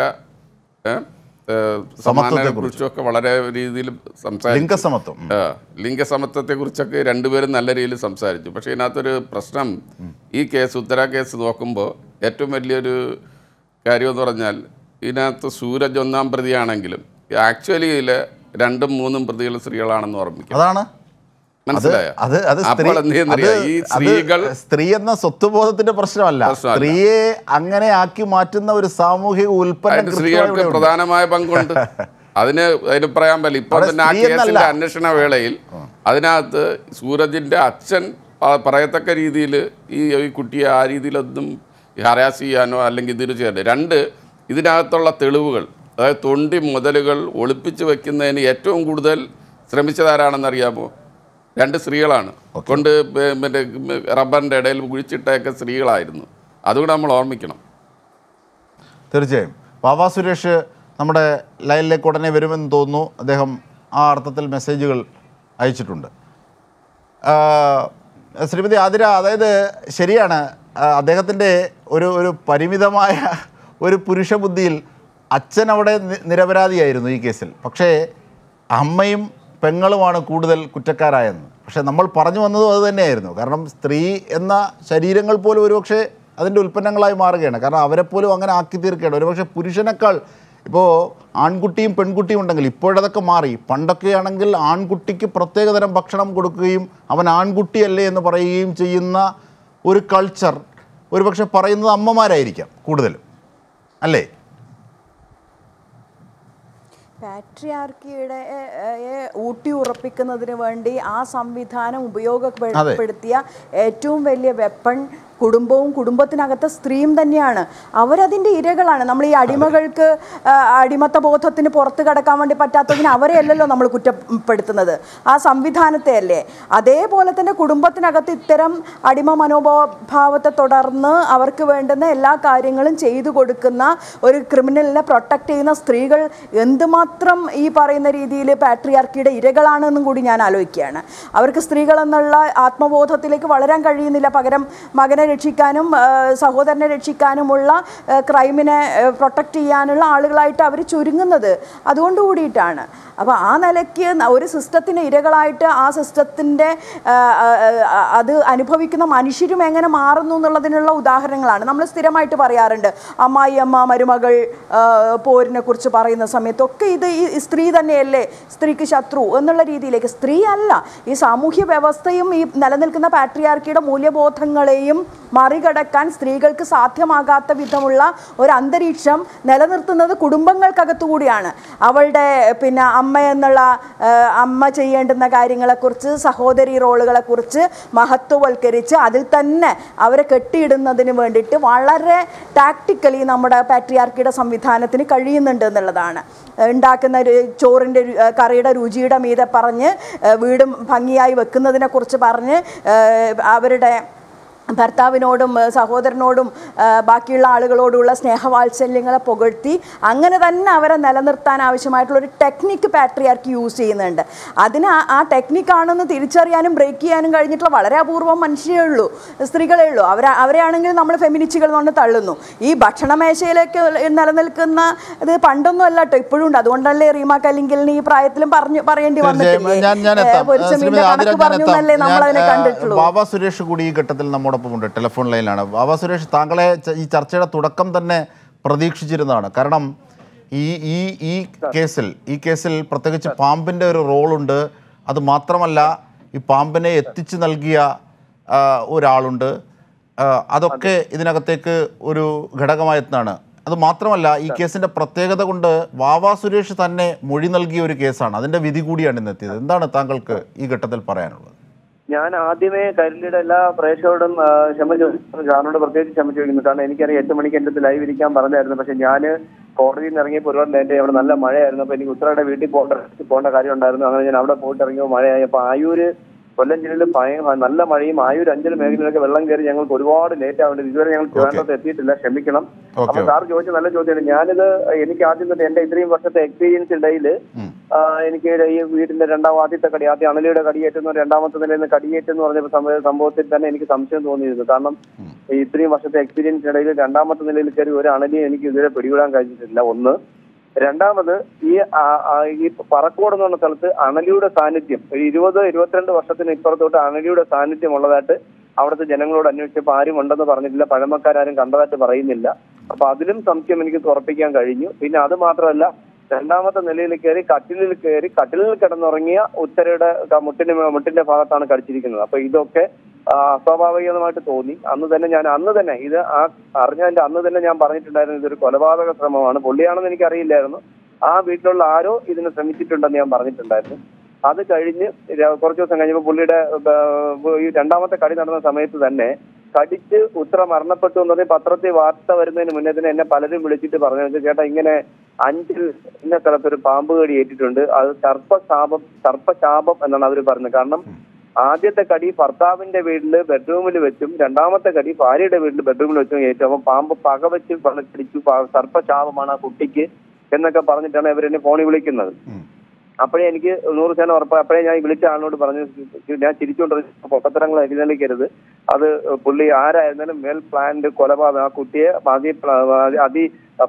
സമത്വത്തെക്കുറിച്ചുമൊക്കെ വളരെ രീതിയിൽ സംസാരിച്ചു. ലിംഗസമത്വത്തെ കുറിച്ചൊക്കെ രണ്ടുപേരും നല്ല രീതിയിൽ സംസാരിച്ചു. പക്ഷേ ഇതിനകത്തൊരു പ്രശ്നം, ഈ കേസ് ഉത്തര കേസ് നോക്കുമ്പോൾ ഏറ്റവും വലിയൊരു കാര്യമെന്ന് പറഞ്ഞാൽ ഇതിനകത്ത് സൂരജ് ഒന്നാം പ്രതിയാണെങ്കിലും ആക്ച്വലി ഇതിൽ രണ്ടും മൂന്നും പ്രതികൾ സ്ത്രീകളാണെന്ന് ഓർമ്മിക്കും. അതാണ് സ്ത്രീ എന്ന സ്വത്വബോധത്തിന്റെ പ്രശ്നമല്ല, സ്ത്രീയെ അങ്ങനെ ആക്കി മാറ്റുന്ന ഒരു സാമൂഹിക ഉൽപ്പന്നം സ്ത്രീകൾക്ക് പ്രധാനമായ പങ്കുണ്ട്. അതിന് അതിന് പറയാൻ പറ്റില്ല. ഇപ്പൊ തന്നെ ആ കേസിന്റെ അന്വേഷണ വേളയിൽ അതിനകത്ത് സൂരജിന്റെ അച്ഛൻ പറയത്തക്ക രീതിയിൽ ഈ കുട്ടിയെ ആ രീതിയിലൊന്നും ഹരാസ് ചെയ്യാനോ അല്ലെങ്കിൽ ഇതിന് ചെയ്യാനോ, രണ്ട് ഇതിനകത്തുള്ള തെളിവുകൾ, അതായത് തൊണ്ടി മുതലുകൾ ഒളിപ്പിച്ചു വെക്കുന്നതിന് ഏറ്റവും കൂടുതൽ ശ്രമിച്ചതാരാണെന്നറിയാമോ? രണ്ട് സ്ത്രീകളാണ്. കൊണ്ട് മറ്റേ റബ്ബറിൻ്റെ ഇടയിൽ കുഴിച്ചിട്ടൊക്കെ സ്ത്രീകളായിരുന്നു. അതുകൂടെ നമ്മൾ ഓർമ്മിക്കണം. തീർച്ചയായും. വാവാ സുരേഷ് നമ്മുടെ ലൈനിലേക്ക് ഉടനെ വരുമെന്ന് തോന്നുന്നു. അദ്ദേഹം ആ അർത്ഥത്തിൽ മെസ്സേജുകൾ അയച്ചിട്ടുണ്ട്. ശ്രീമതി ആതിര, അതായത് ശരിയാണ്, അദ്ദേഹത്തിൻ്റെ ഒരു ഒരു പരിമിതമായ ഒരു പുരുഷ ബുദ്ധിയിൽ അച്ഛൻ അവിടെ നിരപരാധിയായിരുന്നു ഈ കേസിൽ. പക്ഷേ അമ്മയും പെങ്ങളുമാണ് കൂടുതൽ കുറ്റക്കാരായെന്ന്. പക്ഷേ നമ്മൾ പറഞ്ഞു വന്നതും അത് തന്നെയായിരുന്നു. കാരണം സ്ത്രീ എന്ന ശരീരങ്ങൾ പോലും ഒരുപക്ഷെ അതിൻ്റെ ഉൽപ്പന്നങ്ങളായി മാറുകയാണ്. കാരണം അവരെപ്പോലും അങ്ങനെ ആക്കി തീർക്കുകയാണ്. ഒരുപക്ഷെ പുരുഷനേക്കാൾ ഇപ്പോൾ ആൺകുട്ടിയും പെൺകുട്ടിയും ഉണ്ടെങ്കിൽ ഇപ്പോഴതൊക്കെ മാറി. പണ്ടൊക്കെയാണെങ്കിൽ ആൺകുട്ടിക്ക് പ്രത്യേകതരം ഭക്ഷണം കൊടുക്കുകയും അവൻ ആൺകുട്ടിയല്ലേ എന്ന് പറയുകയും ചെയ്യുന്ന ഒരു കൾച്ചർ ഒരുപക്ഷെ പറയുന്നത് അമ്മമാരായിരിക്കാം കൂടുതലും, അല്ലേ? പാട്രിയാർക്കിയുടെ ഊട്ടി ഉറപ്പിക്കുന്നതിന് വേണ്ടി ആ സംവിധാനം ഉപയോഗപ്പെടുത്തിയ ഏറ്റവും വലിയ വെപ്പൺ കുടുംബവും കുടുംബത്തിനകത്തെ സ്ത്രീയും തന്നെയാണ്. അവരതിൻ്റെ ഇരകളാണ്. നമ്മൾ ഈ അടിമകൾക്ക് അടിമത്ത ബോധത്തിന് പുറത്ത് കടക്കാൻ വേണ്ടി പറ്റാത്തതിന് അവരെയല്ലല്ലോ നമ്മൾ കുറ്റപ്പെടുത്തുന്നത്, ആ സംവിധാനത്തെ അല്ലേ? അതേപോലെ തന്നെ കുടുംബത്തിനകത്ത് ഇത്തരം അടിമ മനോഭാവത്തെ തുടർന്ന് അവർക്ക് വേണ്ടുന്ന എല്ലാ കാര്യങ്ങളും ചെയ്തു കൊടുക്കുന്ന ഒരു ക്രിമിനലിനെ പ്രൊട്ടക്റ്റ് ചെയ്യുന്ന സ്ത്രീകൾ എന്തുമാത്രം ഈ പറയുന്ന രീതിയിൽ പാട്രിയാർക്കിയുടെ ഇരകളാണെന്നും കൂടി ഞാൻ ആലോചിക്കുകയാണ്. അവർക്ക് സ്ത്രീകളെന്നുള്ള ആത്മബോധത്തിലേക്ക് വളരാൻ കഴിയുന്നില്ല. പകരം മകനെ രക്ഷിക്കാനും സഹോദരനെ രക്ഷിക്കാനുമുള്ള ക്രൈമിനെ പ്രൊട്ടക്റ്റ് ചെയ്യാനുള്ള ആളുകളായിട്ട് അവർ ചുരുങ്ങുന്നത് അതുകൊണ്ട് കൂടിയിട്ടാണ്. അപ്പോൾ ആ നിലയ്ക്ക് ഒരു സിസ്റ്റത്തിന് ഇരകളായിട്ട് ആ സിസ്റ്റത്തിൻ്റെ അത് അനുഭവിക്കുന്ന മനുഷ്യരും എങ്ങനെ മാറുന്നു എന്നുള്ളതിനുള്ള ഉദാഹരണങ്ങളാണ് നമ്മൾ സ്ഥിരമായിട്ട് പറയാറുണ്ട്. അമ്മായി അമ്മ മരുമകൾ പോരിനെ കുറിച്ച് പറയുന്ന സമയത്തൊക്കെ ഇത് ഈ സ്ത്രീ തന്നെയല്ലേ സ്ത്രീക്ക് ശത്രു എന്നുള്ള രീതിയിലേക്ക്, സ്ത്രീ അല്ല, ഈ സാമൂഹ്യ വ്യവസ്ഥയും ഈ നിലനിൽക്കുന്ന പാട്രിയാർക്കിയുടെ മൂല്യബോധങ്ങളെയും മറികടക്കാൻ സ്ത്രീകൾക്ക് സാധ്യമാകാത്ത വിധമുള്ള ഒരു അന്തരീക്ഷം നിലനിർത്തുന്നത് കുടുംബങ്ങൾക്കകത്തുകൂടിയാണ്. അവളുടെ പിന്നെ അമ്മ എന്നുള്ള അമ്മ ചെയ്യേണ്ടുന്ന കാര്യങ്ങളെക്കുറിച്ച്, സഹോദരി റോളുകളെക്കുറിച്ച് മഹത്വവൽക്കരിച്ച് അതിൽ തന്നെ അവരെ കെട്ടിയിടുന്നതിന് വേണ്ടിയിട്ട് വളരെ ടാക്ടിക്കലി നമ്മുടെ പാട്രിയാർക്കിയുടെ സംവിധാനത്തിന് കഴിയുന്നുണ്ട് എന്നുള്ളതാണ്. ഉണ്ടാക്കുന്ന ചോറിൻ്റെ കറിയുടെ രുചിയുടെ മീതെ പറഞ്ഞ്, വീടും ഭംഗിയായി വെക്കുന്നതിനെക്കുറിച്ച് പറഞ്ഞ്, അവരുടെ ഭർത്താവിനോടും സഹോദരനോടും ബാക്കിയുള്ള ആളുകളോടുള്ള സ്നേഹവാത്സല്യങ്ങളെ പുകഴ്ത്തി അങ്ങനെ തന്നെ അവരെ നിലനിർത്താൻ ആവശ്യമായിട്ടുള്ളൊരു ടെക്നിക്ക് പാട്രിയാർക്കി യൂസ് ചെയ്യുന്നുണ്ട്. അതിന് ആ ടെക്നിക്കാണെന്ന് തിരിച്ചറിയാനും ബ്രേക്ക് ചെയ്യാനും കഴിഞ്ഞിട്ടുള്ള വളരെ അപൂർവം മനുഷ്യരേ ഉള്ളൂ, സ്ത്രീകളേ ഉള്ളൂ. അവർ അവരെയാണെങ്കിൽ നമ്മൾ ഫെമിനിസ്റ്റുകൾ കൊണ്ട് തള്ളുന്നു. ഈ ഭക്ഷണമേശയിലേക്ക് നിലനിൽക്കുന്ന ഇത് പണ്ടൊന്നും അല്ല കേട്ടോ, ഇപ്പോഴും ഉണ്ട്. അതുകൊണ്ടല്ലേ റീമാ കല്ലിങ്കലിന് ഈ പ്രായത്തിലും പറഞ്ഞു പറയേണ്ടി വന്നില്ലേ നമ്മളതിനെ കണ്ടിട്ടുള്ളൂ. ടെലിഫോൺ ലൈനിലാണ് ബാബ സുരേഷ്. താങ്കളെ ഈ ചർച്ചയുടെ തുടക്കം തന്നെ പ്രതീക്ഷിച്ചിരുന്നതാണ്. കാരണം ഈ ഈ ഈ കേസിൽ ഈ കേസിൽ പ്രത്യേകിച്ച് പാമ്പിൻ്റെ ഒരു റോളുണ്ട്. അത് മാത്രമല്ല, ഈ പാമ്പിനെ എത്തിച്ചു നൽകിയ ഒരാളുണ്ട്. അതൊക്കെ ഇതിനകത്തേക്ക് ഒരു ഘടകമായെത്തുന്നതാണ്. അത് മാത്രമല്ല, ഈ കേസിൻ്റെ പ്രത്യേകത കൊണ്ട് ബാബ സുരേഷ് തന്നെ മൊഴി നൽകിയ ഒരു കേസാണ്. അതിൻ്റെ വിധി കൂടിയാണ് ഇന്നെത്തിയത്. എന്താണ് താങ്കൾക്ക് ഈ ഘട്ടത്തിൽ പറയാനുള്ളത്? ഞാൻ ആദ്യമേ കരുളിയുടെ എല്ലാ പ്രേക്ഷകരോടും ക്ഷമ ചോദിക്കുന്നു, ജാനോട് പ്രത്യേകിച്ച് ക്ഷമ ചോദിക്കുന്നു. കാരണം എനിക്കറിയാം എട്ട് മണിക്ക് എൻ്റെ ലൈവ് ഇരിക്കാൻ പറഞ്ഞായിരുന്നു, പക്ഷെ ഞാൻ കോടതിയിൽ നിന്ന് ഇറങ്ങിയപ്പോൾ ഒരുപാട് നേരത്തെ അവിടെ നല്ല മഴയായിരുന്നു. അപ്പോൾ എനിക്ക് ഉത്രയുടെ വീട്ടിൽ പോകേണ്ട പോകേണ്ട കാര്യം ഉണ്ടായിരുന്നു. അങ്ങനെ ഞാൻ അവിടെ പോയിട്ട് ഇറങ്ങിയപ്പോൾ മഴയായി. അപ്പോൾ ആയൂര് കൊല്ലം ജില്ലയിൽ ഭയ നല്ല മഴയും ആയൂർ അഞ്ചൽ മേഖലയിലൊക്കെ വെള്ളം കയറി ഞങ്ങൾക്ക് ഒരുപാട് ലേറ്റ് ആവേണ്ടത്. ഇതുവരെ ഞങ്ങൾ വേണ്ടത് എത്തിയിട്ടില്ല, ക്ഷമിക്കണം. അപ്പോൾ സാർ ചോദിച്ച നല്ല ചോദ്യമാണ്. ഞാനിത് എനിക്ക് ആദ്യം തന്നെ എൻ്റെ ഇത്രയും വർഷത്തെ എക്സ്പീരിയൻസ് ഇടയിൽ എനിക്ക് ഈ വീടിന്റെ രണ്ടാം ആദ്യത്തെ കടി, ആദ്യം അണലിയുടെ കടിയേറ്റെന്ന്, രണ്ടാമത്തെ നിലയിൽ കടിയേറ്റെന്ന് പറഞ്ഞ സംഭവത്തിൽ തന്നെ എനിക്ക് സംശയം തോന്നിയിരുന്നു. കാരണം ഇത്രയും വർഷത്തെ എക്സ്പീരിയൻസ് ഇടയിൽ രണ്ടാമത്തെ നിലയിൽ കയറി ഒരു അണലിയെ എനിക്ക് ഇതുവരെ പിടികൂടാൻ കഴിഞ്ഞിട്ടില്ല, ഒന്ന്. രണ്ടാമത് ഈ ഈ പറക്കോട് എന്ന് പറഞ്ഞ സ്ഥലത്ത് അണലിയുടെ സാന്നിധ്യം ഇരുപത് ഇരുപത്തിരണ്ട് വർഷത്തിന് ഇപ്പുറത്തോട്ട് അണലിയുടെ സാന്നിധ്യം ഉള്ളതായിട്ട് അവിടുത്തെ ജനങ്ങളോട് അന്വേഷിച്ചപ്പോൾ ആരും ഉണ്ടെന്ന് പറഞ്ഞിട്ടില്ല, പഴമക്കാരും കണ്ടതായിട്ട് പറയുന്നില്ല. അപ്പൊ അതിലും സംശയം എനിക്ക് തുറപ്പിക്കാൻ കഴിഞ്ഞു. പിന്നെ അത് മാത്രമല്ല, രണ്ടാമത്തെ നിലയിൽ കയറി കട്ടിലിൽ കയറി കട്ടിലിൽ കിടന്നുറങ്ങിയ ഉത്തരയുടെ മുട്ടിന്റെ മുട്ടിന്റെ ഭാഗത്താണ് കടിച്ചിരിക്കുന്നത്. അപ്പൊ ഇതൊക്കെ അസ്വാഭാവികമായിട്ട് തോന്നി. അന്ന് തന്നെ ഞാൻ അന്ന് തന്നെ ഇത് ആ അറിഞ്ഞതിന്റെ അന്ന് തന്നെ ഞാൻ പറഞ്ഞിട്ടുണ്ടായിരുന്നു, ഇതൊരു കൊലപാതക ശ്രമമാണ്. പുള്ളിയാണെന്ന് എനിക്കറിയില്ലായിരുന്നു. ആ വീട്ടിലുള്ള ആരോ ഇതിന് ശ്രമിച്ചിട്ടുണ്ടെന്ന് ഞാൻ പറഞ്ഞിട്ടുണ്ടായിരുന്നു. അത് കഴിഞ്ഞ് കുറച്ച് ദിവസം കഴിഞ്ഞപ്പോൾ പുള്ളിയുടെ ഈ രണ്ടാമത്തെ കടി നടന്ന സമയത്ത് തന്നെ കടിച്ച് ഉത്തര മരണപ്പെട്ടു എന്ന് പറഞ്ഞ് പത്രത്തിൽ വാർത്ത വരുന്നതിന് മുന്നേ തന്നെ എന്നെ പലരും വിളിച്ചിട്ട് പറഞ്ഞു, ചേട്ടാ ഇങ്ങനെ അഞ്ചിൽ ഇന്ന സ്ഥലത്തൊരു പാമ്പ് കടി ഏറ്റിട്ടുണ്ട്, അത് സർപ്പശാപം സർപ്പശാപം എന്നാണ് അവർ പറഞ്ഞത്. കാരണം ആദ്യത്തെ കടി ഭർത്താവിന്റെ വീട്ടില് ബെഡ്റൂമിൽ വെച്ചും രണ്ടാമത്തെ കടി ഭാര്യയുടെ വീട്ടിൽ ബെഡ്റൂമിൽ വെച്ചും ഏറ്റവും. അപ്പം പാമ്പ് പക വെച്ച് കടിച്ചു, സർപ്പശാപമാണ് ആ കുട്ടിക്ക് എന്നൊക്കെ പറഞ്ഞിട്ടാണ് ഇവരെന്നെ ഫോണിൽ വിളിക്കുന്നത്. അപ്പോഴേ എനിക്ക് നൂറ് ശതമാനം ഉറപ്പ്, അപ്പോഴേ ഞാൻ വിളിച്ച ആളിനോട് പറഞ്ഞു, ഞാൻ തിരിച്ചുകൊണ്ടിരുന്ന പൊട്ടത്തരങ്ങൾ എഴുന്നേൽക്കരുത്, അത് പുള്ളി ആരായിരുന്നാലും വെൽ പ്ലാൻഡ് കൊലപാതകം. ആ കുട്ടിയെ അതി അതി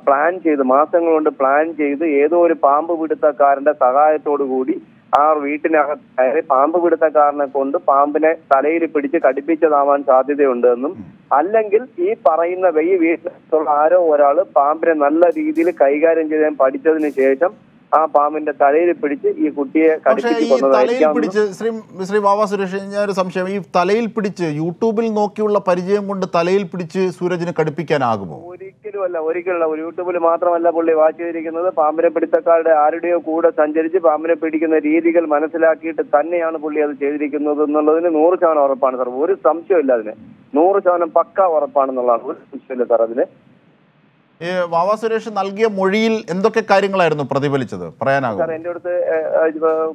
പ്ലാൻ ചെയ്ത്, മാസങ്ങൾ കൊണ്ട് പ്ലാൻ ചെയ്ത് ഏതോ ഒരു പാമ്പ് പിടുത്തക്കാരന്റെ സഹായത്തോടു കൂടി ആ വീട്ടിനകത്ത് കയറി പാമ്പ് പിടുത്തക്കാരനെ കൊണ്ട് പാമ്പിനെ തലയിൽ പിടിച്ച് കടിപ്പിച്ചതാവാൻ സാധ്യതയുണ്ട് എന്നും, അല്ലെങ്കിൽ ഈ പറയുന്ന ഈ വീട്ടിനകത്തുള്ള ആരോ ഒരാൾ പാമ്പിനെ നല്ല രീതിയിൽ കൈകാര്യം ചെയ്യാൻ പഠിച്ചതിന് ശേഷം ആ പാമ്പിന്റെ തലയിൽ പിടിച്ച് ഈ കുട്ടിയെ കടിപ്പിച്ച്. ശ്രീ ബാബ സുരേഷ്, ഞാൻ ഒരു സംശയം, ഈ തലയിൽ പിടിച്ച് യൂട്യൂബിൽ നോക്കിയുള്ള പരിചയം കൊണ്ട് തലയിൽ പിടിച്ച് സൂരജിനെ കടിപ്പിക്കാനാകുമോ? ഒരിക്കലും അല്ല, ഒരിക്കലും അല്ല. യൂട്യൂബിൽ മാത്രമല്ല പുള്ളി വാച്ച് ചെയ്തിരിക്കുന്നത്. പാമ്പിനെ പിടുത്തക്കാരുടെ ആരുടെയോ കൂടെ സഞ്ചരിച്ച് പാമ്പിനെ പിടിക്കുന്ന രീതികൾ മനസ്സിലാക്കിയിട്ട് തന്നെയാണ് പുള്ളി അത് ചെയ്തിരിക്കുന്നത് എന്നുള്ളതിന് നൂറ് ശതമാനം ഉറപ്പാണ് സാർ. ഒരു സംശയമില്ല, അതിന് നൂറ് ശതമാനം പക്ക ഉറപ്പാണെന്നുള്ളതാണ്. ഒരു സംശയമില്ല സാർ. അതിന് ബാബ സുരേഷ് നൽകിയ മൊഴിയിൽ എന്തൊക്കെ കാര്യങ്ങളായിരുന്നു പ്രതിഫലിച്ചത് പറയാനാകും? സാർ എൻ്റെ അടുത്ത്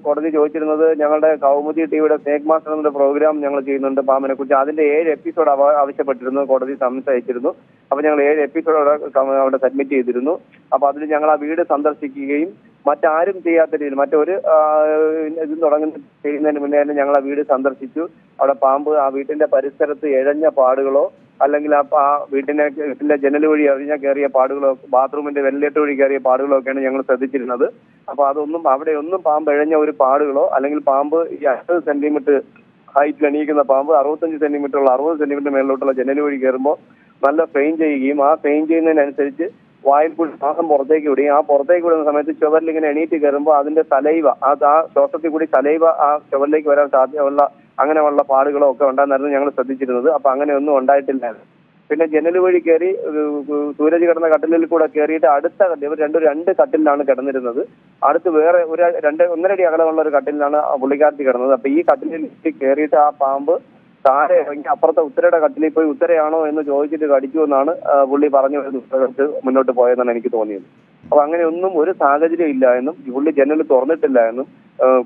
കോടതി ചോദിച്ചിരുന്നത്, ഞങ്ങളുടെ കൗമുദി ടിവിയുടെ സ്നേക് മാസ്റ്റർ എന്ന പ്രോഗ്രാം ഞങ്ങൾ ചെയ്യുന്നുണ്ട് പാമ്പിനെ കുറിച്ച്. അതിന്റെ ഏഴ് എപ്പിസോഡ് ആവശ്യപ്പെട്ടിരുന്നു, കോടതി സംശയിച്ചിരുന്നു. അപ്പൊ ഞങ്ങൾ ഏഴ് എപ്പിസോഡ് അവിടെ സബ്മിറ്റ് ചെയ്തിരുന്നു. അപ്പൊ അതിൽ ഞങ്ങൾ ആ വീട് സന്ദർശിക്കുകയും മറ്റാരും ചെയ്യാത്ത രീതിയിൽ മറ്റൊരു ഇത് തുടങ്ങുന്ന ചെയ്യുന്നതിന് മുന്നേ തന്നെ ഞങ്ങൾ ആ വീട് സന്ദർശിച്ചു. അവിടെ പാമ്പ് ആ വീട്ടിന്റെ പരിസരത്ത് ഇഴഞ്ഞ പാടുകളോ അല്ലെങ്കിൽ ആ വീട്ടിനെ വീട്ടിലെ ജനൽ വഴി അറിഞ്ഞ കയറിയ പാടുകളോ ബാത്റൂമിന്റെ വെള്ളിയേറ്റ് വഴി കയറിയ പാടുകളൊക്കെയാണ് ഞങ്ങൾ ശ്രദ്ധിച്ചിരുന്നത്. അപ്പൊ അതൊന്നും അവിടെ ഒന്നും പാമ്പ് ഇഴഞ്ഞ ഒരു പാടുകളോ അല്ലെങ്കിൽ പാമ്പ് ഈ അൻപത് സെന്റിമീറ്റർ ഹൈറ്റിൽ എണീക്കുന്ന പാമ്പ് അറുപത്തഞ്ച് സെന്റിമീറ്ററുള്ള അറുപത് സെന്റിമീറ്റർ മേളിലോട്ടുള്ള ജനൽ വഴി കയറുമ്പോൾ നല്ല ഫെയിൻ ചെയ്യുകയും ആ ഫെയിൻ ചെയ്യുന്നതിനനുസരിച്ച് വായിൽ കൂടി ശ്വാസം പുറത്തേക്ക് വിടുകയും ആ പുറത്തേക്ക് വിടുന്ന സമയത്ത് ചുവരിൽ ഇങ്ങനെ എണീറ്റ് കയറുമ്പോൾ അതിന്റെ സലൈവ അത് ആ ശ്വാസത്തിൽ കൂടി സലൈവ ആ ചുവരിലേക്ക് വരാൻ സാധ്യതയുള്ള അങ്ങനെയുള്ള പാടുകളോ ഒക്കെ ഉണ്ടാകുന്നായിരുന്നു ഞങ്ങൾ ശ്രദ്ധിച്ചിരുന്നത്. അപ്പൊ അങ്ങനെയൊന്നും ഉണ്ടായിട്ടില്ലായിരുന്നു. പിന്നെ ജനൽ വഴി കയറി സൂരജ് കിടന്ന കട്ടിലിൽ കൂടെ കയറിയിട്ട് അടുത്ത കട്ടിൽ രണ്ടു രണ്ട് കട്ടിലാണ് കിടന്നിരുന്നത്. അടുത്ത് വേറെ ഒരു രണ്ട് ഒന്നരടി അകലമുള്ള ഒരു കട്ടിലാണ് പുള്ളിക്കാരത്തി കിടന്നത്. അപ്പൊ ഈ കട്ടിലിൽ കയറിയിട്ട് ആ പാമ്പ് താഴെ ഇറങ്ങി അപ്പുറത്തെ ഉത്തരയുടെ കട്ടിലിൽ പോയി ഉത്തരയാണോ എന്ന് ചോദിച്ചിട്ട് കടിച്ചു എന്നാണ് പുള്ളി പറഞ്ഞു വരുന്നത് മുന്നോട്ട് പോയതെന്നാണ് എനിക്ക് തോന്നിയത്. അപ്പൊ അങ്ങനെയൊന്നും ഒരു സാഹചര്യം ഇല്ല എന്നും പുള്ളി ജനൽ തുറന്നിട്ടില്ല എന്നും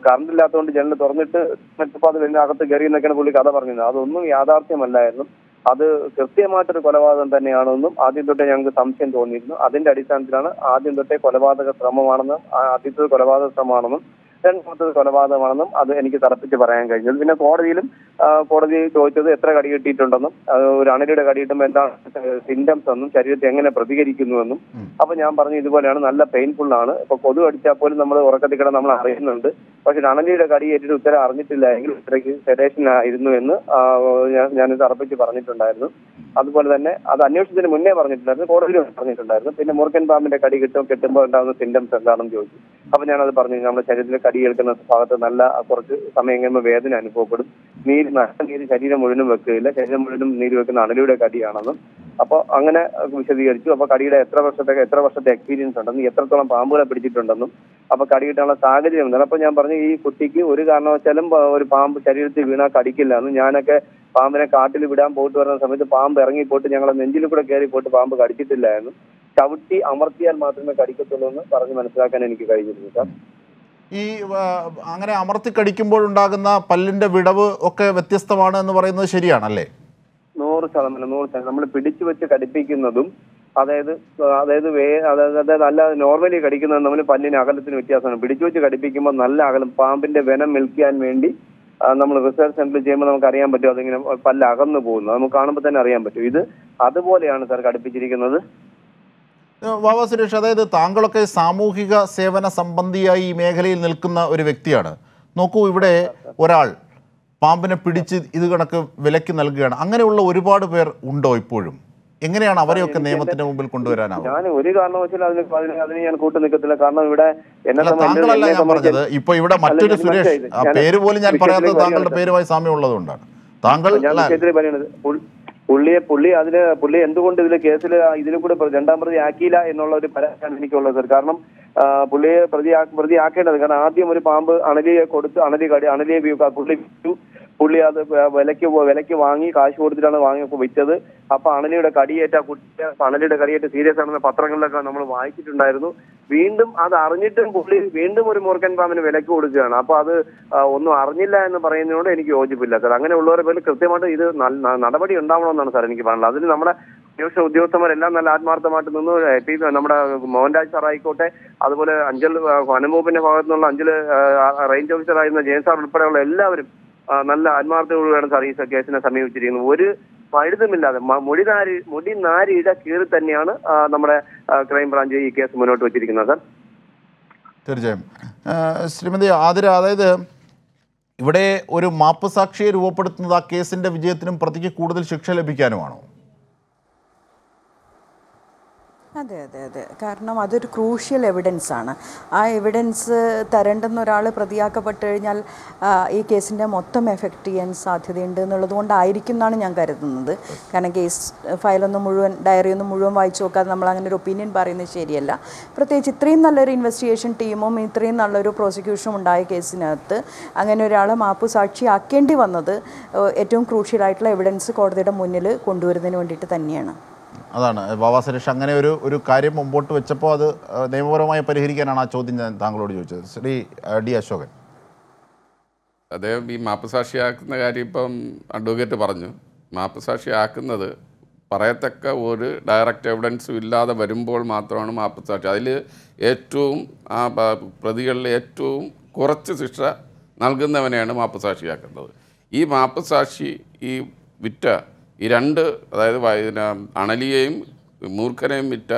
കറണ്ട് ഇല്ലാത്തതുകൊണ്ട് ജനൽ തുറന്നിട്ട് മറ്റപ്പോൾ അത് പിന്നെ അകത്ത് കയറി എന്നൊക്കെയാണ് പുള്ളി കഥ പറഞ്ഞത്. അതൊന്നും യാഥാർത്ഥ്യമല്ലായിരുന്നു. അത് കൃത്യമായിട്ടൊരു കൊലപാതകം തന്നെയാണെന്നും ആദ്യം തൊട്ടേ ഞങ്ങൾക്ക് സംശയം തോന്നിയിരുന്നു. അതിന്റെ അടിസ്ഥാനത്തിലാണ് ആദ്യം തൊട്ടേ കൊലപാതക ശ്രമമാണെന്നും ആദ്യത്തെ കൊലപാതക ശ്രമമാണെന്നും രണ്ടാമത്തത് കൊലപാതകമാണെന്നും അത് എനിക്ക് തറപ്പിച്ച് പറയാൻ കഴിഞ്ഞത്. പിന്നെ കോടതിയിലും കോടതി ചോദിച്ചത് എത്ര കടി കിട്ടിയിട്ടുണ്ടെന്നും ഒരു അണലിയുടെ കടി കിട്ടുമ്പോൾ എന്താണ് സിംറ്റംസ് എന്നും ശരീരത്തെ എങ്ങനെ പ്രതികരിക്കുന്നുവെന്നും. അപ്പൊ ഞാൻ പറഞ്ഞു ഇതുപോലെയാണ്, നല്ല പെയിൻഫുൾ ആണ്. ഇപ്പൊ കൊതു അടിച്ചാൽ പോലും നമ്മൾ ഉറക്കത്തിൽ കിടന്ന് നമ്മൾ അറിയുന്നുണ്ട്. പക്ഷെ അണലിയുടെ കടി ഏറ്റിട്ട് ഉത്തരം അറിഞ്ഞിട്ടില്ല എങ്കിൽ ഉത്തരയ്ക്ക് സെഡേഷൻ ആയിരുന്നു എന്ന് ഞാൻ തറപ്പിച്ച് പറഞ്ഞിട്ടുണ്ടായിരുന്നു. അതുപോലെ തന്നെ അത് അന്വേഷണത്തിന് മുന്നേ പറഞ്ഞിട്ടുണ്ടായിരുന്നു, കോടതിയിലും പറഞ്ഞിട്ടുണ്ടായിരുന്നു. പിന്നെ മുറുക്കൻ പാമ്പിന്റെ കടി കിട്ടും കിട്ടുമ്പോൾ ഉണ്ടാകുന്ന സിംറ്റംസ് എന്താണെന്ന് ചോദിച്ചു. അപ്പൊ ഞാനത് പറഞ്ഞു, നമ്മുടെ ശരീരത്തിലെ കടിയേൽക്കുന്ന ഭാഗത്ത് നല്ല കുറച്ച് സമയം കഴിയുമ്പോൾ വേദന അനുഭവപ്പെടും, നീര് നഷ്ടം നീര് ശരീരം മുഴുവനും വെക്കുകയില്ല, ശരീരം മുഴുവനും നീര് വെക്കുന്ന അണലിയുടെ കടിയാണെന്നും അപ്പൊ അങ്ങനെ വിശദീകരിച്ചു. അപ്പൊ കടിയുടെ എത്ര വർഷത്തെ എത്ര വർഷത്തെ എക്സ്പീരിയൻസ് ഉണ്ടെന്നും എത്രത്തോളം പാമ്പുകളെ പിടിച്ചിട്ടുണ്ടെന്നും അപ്പൊ കടി കിട്ടാനുള്ള സാഹചര്യം എന്താണ്. അപ്പൊ ഞാൻ പറഞ്ഞു ഈ കുട്ടിക്ക് ഒരു കാരണവശാലും ഒരു പാമ്പ് ശരീരത്തിൽ വീണാൽ കടിക്കില്ല എന്ന്. ഞാനൊക്കെ പാമ്പിനെ കാട്ടിൽ വിടാൻ പോയിട്ട് വരുന്ന സമയത്ത് പാമ്പ് ഇറങ്ങി പോയിട്ട് ഞങ്ങളെ നെഞ്ചിൽ കൂടെ കയറി പോയിട്ട് പാമ്പ് കടിച്ചിട്ടില്ല എന്നും ചവിട്ടി അമർത്തിയാൽ മാത്രമേ കടിക്കത്തുള്ളൂ എന്ന് പറഞ്ഞ് മനസ്സിലാക്കാൻ എനിക്ക് കഴിഞ്ഞിരുന്നു സാർ. ഈ അങ്ങനെ അമർത്തി കടിക്കുമ്പോഴുണ്ടാകുന്ന പല്ലിന്റെ വിടവ് ഒക്കെ വ്യത്യസ്തമാണ് എന്ന് പറയുന്നത് ശരിയാണല്ലേ? നൂറ് ശതമാനം നൂറ് ശതമാനം നമ്മൾ പിടിച്ചു വെച്ച് കടിപ്പിക്കുന്നതും അതായത് അതായത് വേ അതായത് നല്ല നോർമലി കടിക്കുന്നതും നമ്മൾ പല്ലിന് അകലത്തിന് വ്യത്യാസമാണ്. പിടിച്ചു വെച്ച് കടിപ്പിക്കുമ്പോൾ നല്ല അകലം പാമ്പിന്റെ വെനം മെൽക്കാൻ വേണ്ടി നമ്മൾ റിസർച്ച് സെന്ററിൽ ചെയ്യുമ്പോൾ നമുക്ക് അറിയാൻ പറ്റും അതിങ്ങനെ പല്ല് അകന്നു പോകുന്നത് നമുക്ക് കാണുമ്പോൾ തന്നെ അറിയാൻ പറ്റും. ഇത് അതുപോലെയാണ് സാർ കടിപ്പിച്ചിരിക്കുന്നത്. വാവാ സുരേഷ്, അതായത് താങ്കളൊക്കെ സാമൂഹിക സേവന സംബന്ധിയായി ഈ മേഖലയിൽ നിൽക്കുന്ന ഒരു വ്യക്തിയാണ്. നോക്കൂ, ഇവിടെ ഒരാൾ പാമ്പിനെ പിടിച്ച് ഇത് കണക്ക് വിലക്ക് നൽകുകയാണ്. അങ്ങനെയുള്ള ഒരുപാട് പേർ ഉണ്ടോ ഇപ്പോഴും? എങ്ങനെയാണ് അവരെയൊക്കെ നിയമത്തിന്റെ മുമ്പിൽ കൊണ്ടുവരാനാവും? ഞാൻ ഒരു കാരണവശാലും അതിന് അതിന് ഞാൻ കൂട്ടു നിൽക്കത്തില്ല. കാരണം ഇവിടെ താങ്കളല്ല ഞാൻ പറഞ്ഞത്, ഇപ്പൊ ഇവിടെ മറ്റൊരു സുരേഷ്, ആ പേര് പോലും ഞാൻ പറയാത്തത് താങ്കളുടെ പേരുമായി സാമ്യമുള്ളതുകൊണ്ടാണ്. താങ്കൾ പുള്ളിയെ പുള്ളി അതിന് പുള്ളി എന്തുകൊണ്ട് ഇതിൽ കേസിൽ ഇതിലും കൂടെ രണ്ടാം പ്രതി ആക്കിയില്ല എന്നുള്ള ഒരു പരാതിയാണ് എനിക്കുള്ളത് സാർ. കാരണം പുള്ളിയെ പ്രതി പ്രതി ആക്കേണ്ടത്, കാരണം ആദ്യം ഒരു പാമ്പ് അണലിയെ കൊടുത്ത് അണലി കടി അണലിയെ പുള്ളി വിറ്റു. പുള്ളി അത് വിലക്ക് വിലക്ക് വാങ്ങി കാശ് കൊടുത്തിട്ടാണ് വാങ്ങി വിറ്റത്. അപ്പൊ അണലിയുടെ കടിയേറ്റ കുട്ടി അണലിയുടെ കടിയേറ്റ് സീരിയസ് ആണെന്ന പത്രങ്ങളിലൊക്കെ നമ്മൾ വായിച്ചിട്ടുണ്ടായിരുന്നു. വീണ്ടും അത് അറിഞ്ഞിട്ടും പുള്ളി വീണ്ടും ഒരു മുറുക്കൻ പാമ്പിന് വിലക്ക് കൊടുക്കുകയാണ്. അപ്പൊ അത് ഒന്നും അറിഞ്ഞില്ല എന്ന് പറയുന്നതിനോട് എനിക്ക് യോജിപ്പില്ല സാർ. അങ്ങനെയുള്ളവരെ പേര് കൃത്യമായിട്ട് ഇത് നടപടി ഉണ്ടാവണമെന്നാണ് സാർ എനിക്ക് പറയുന്നത്. അതിന് നമ്മുടെ അന്വേഷണ ഉദ്യോഗസ്ഥന്മാരെല്ലാം നല്ല ആത്മാർത്ഥമായിട്ട് നിന്ന് നമ്മുടെ മോഹൻരാജ് സാർ ആയിക്കോട്ടെ, അതുപോലെ അഞ്ചൽ അനുമൂപ്പിന്റെ ഭാഗത്തു നിന്നുള്ള അഞ്ചൽ റേഞ്ച് ഓഫീസർ ആയിരുന്ന ജയൻ സാർ ഉൾപ്പെടെയുള്ള എല്ലാവരും നല്ല ആത്മാർത്ഥതയോടെയാണ് സാർ ഈ കേസിനെ സമീപിച്ചിരിക്കുന്നത്. ഒരു പഴുതുമില്ലാതെ മുടി നാരി മുടി നാരിയുടെ കീഴിൽ തന്നെയാണ് നമ്മുടെ ക്രൈംബ്രാഞ്ച് ഈ കേസ് മുന്നോട്ട് വെച്ചിരിക്കുന്നത് സാർ. തീർച്ചയായും ശ്രീമതി ആതിര, അതായത് ഇവിടെ ഒരു മാപ്പ് സാക്ഷിയെ രൂപപ്പെടുത്തുന്നത് ആ കേസിന്റെ വിജയത്തിനും പ്രതിക്ക് കൂടുതൽ ശിക്ഷ ലഭിക്കാനുമാണോ? അതെ അതെ അതെ കാരണം അതൊരു ക്രൂഷ്യൽ എവിഡൻസാണ്. ആ എവിഡൻസ് തരണ്ടെന്ന് ഒരാൾ പ്രതിയാക്കപ്പെട്ട് കഴിഞ്ഞാൽ ഈ കേസിൻ്റെ മൊത്തം എഫക്റ്റ് ചെയ്യാൻ സാധ്യതയുണ്ട് എന്നുള്ളത് കൊണ്ടായിരിക്കും എന്നാണ് ഞാൻ കരുതുന്നത്. കാരണം കേസ് ഫയലൊന്നും മുഴുവൻ ഡയറിയൊന്നും മുഴുവൻ വായിച്ചു നോക്കാതെ നമ്മൾ അങ്ങനെ ഒരു ഒപ്പീനിയൻ പറയുന്നത് ശരിയല്ല. പ്രത്യേകിച്ച് ഇത്രയും നല്ലൊരു ഇൻവെസ്റ്റിഗേഷൻ ടീമും ഇത്രയും നല്ലൊരു പ്രോസിക്യൂഷനും ഉണ്ടായ കേസിനകത്ത് അങ്ങനെ ഒരാളെ മാപ്പു സാക്ഷിയാക്കേണ്ടി വന്നത് ഏറ്റവും ക്രൂഷ്യലായിട്ടുള്ള എവിഡൻസ് കോടതിയുടെ മുന്നിൽ കൊണ്ടുവരുന്നതിന് വേണ്ടിയിട്ട് തന്നെയാണ്. അതാണ് വാവാ സുരേഷ്, അങ്ങനെ ഒരു ഒരു കാര്യം മുമ്പോട്ട് വെച്ചപ്പോൾ അത് നിയമപരമായി പരിഹരിക്കാനാണ് ആ ചോദ്യം ഞാൻ താങ്കളോട് ചോദിച്ചത്. ശ്രീ ഡി അശോകൻ, അതെ, ഈ മാപ്പ് സാക്ഷിയാക്കുന്ന കാര്യം ഇപ്പം അഡ്വക്കേറ്റ് പറഞ്ഞു. മാപ്പ് സാക്ഷിയാക്കുന്നത് പറയത്തക്ക ഒരു ഡയറക്റ്റ് എവിഡൻസും ഇല്ലാതെ വരുമ്പോൾ മാത്രമാണ് മാപ്പ് സാക്ഷി. അതിൽ ഏറ്റവും ആ പ്രതികളിൽ ഏറ്റവും കുറച്ച് ശിക്ഷ നൽകുന്നവനെയാണ് മാപ്പ് സാക്ഷിയാക്കുന്നത്. ഈ മാപ്പ് സാക്ഷി ഈ വിറ്റ ഈ രണ്ട് അതായത് അണലിയെയും മൂർഖനെയും വിറ്റ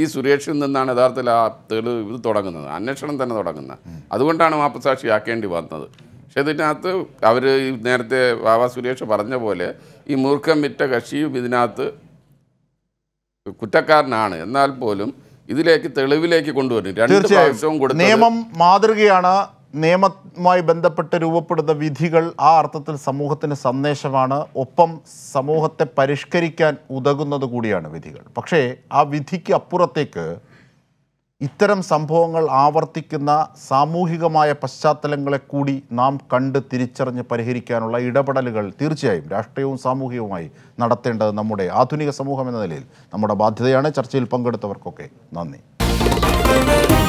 ഈ സുരേഷിൽ നിന്നാണ് യഥാർത്ഥത്തിൽ ആ തെളിവ് ഇത് തുടങ്ങുന്നത്, അന്വേഷണം തന്നെ തുടങ്ങുന്നത്. അതുകൊണ്ടാണ് മാപ്പസാക്ഷി ആക്കേണ്ടി വന്നത്. പക്ഷെ ഇതിനകത്ത് അവർ നേരത്തെ ബാബ സുരേഷ് പറഞ്ഞ പോലെ ഈ മൂർഖം വിറ്റ കക്ഷിയും ഇതിനകത്ത് കുറ്റക്കാരനാണ്. എന്നാൽ പോലും ഇതിലേക്ക് തെളിവിലേക്ക് കൊണ്ടുവരും. രണ്ട് പ്രാവശ്യവും കൊടുത്ത നിയമം മാതൃകയാണ്. നിയമവുമായി ബന്ധപ്പെട്ട് രൂപപ്പെടുന്ന വിധികൾ ആ അർത്ഥത്തിൽ സമൂഹത്തിന് സന്ദേശമാണ്, ഒപ്പം സമൂഹത്തെ പരിഷ്കരിക്കാൻ ഉതകുന്നത് കൂടിയാണ് വിധികൾ. പക്ഷേ ആ വിധിക്ക് അപ്പുറത്തേക്ക് ഇത്തരം സംഭവങ്ങൾ ആവർത്തിക്കുന്ന സാമൂഹികമായ പശ്ചാത്തലങ്ങളെ കൂടി നാം കണ്ട് തിരിച്ചറിഞ്ഞ് പരിഹരിക്കാനുള്ള ഇടപെടലുകൾ തീർച്ചയായും രാഷ്ട്രീയവും സാമൂഹികവുമായി നടത്തേണ്ടത് നമ്മുടെ ആധുനിക സമൂഹം എന്ന നിലയിൽ നമ്മുടെ ബാധ്യതയാണ്. ചർച്ചയിൽ പങ്കെടുത്തവർക്കൊക്കെ നന്ദി.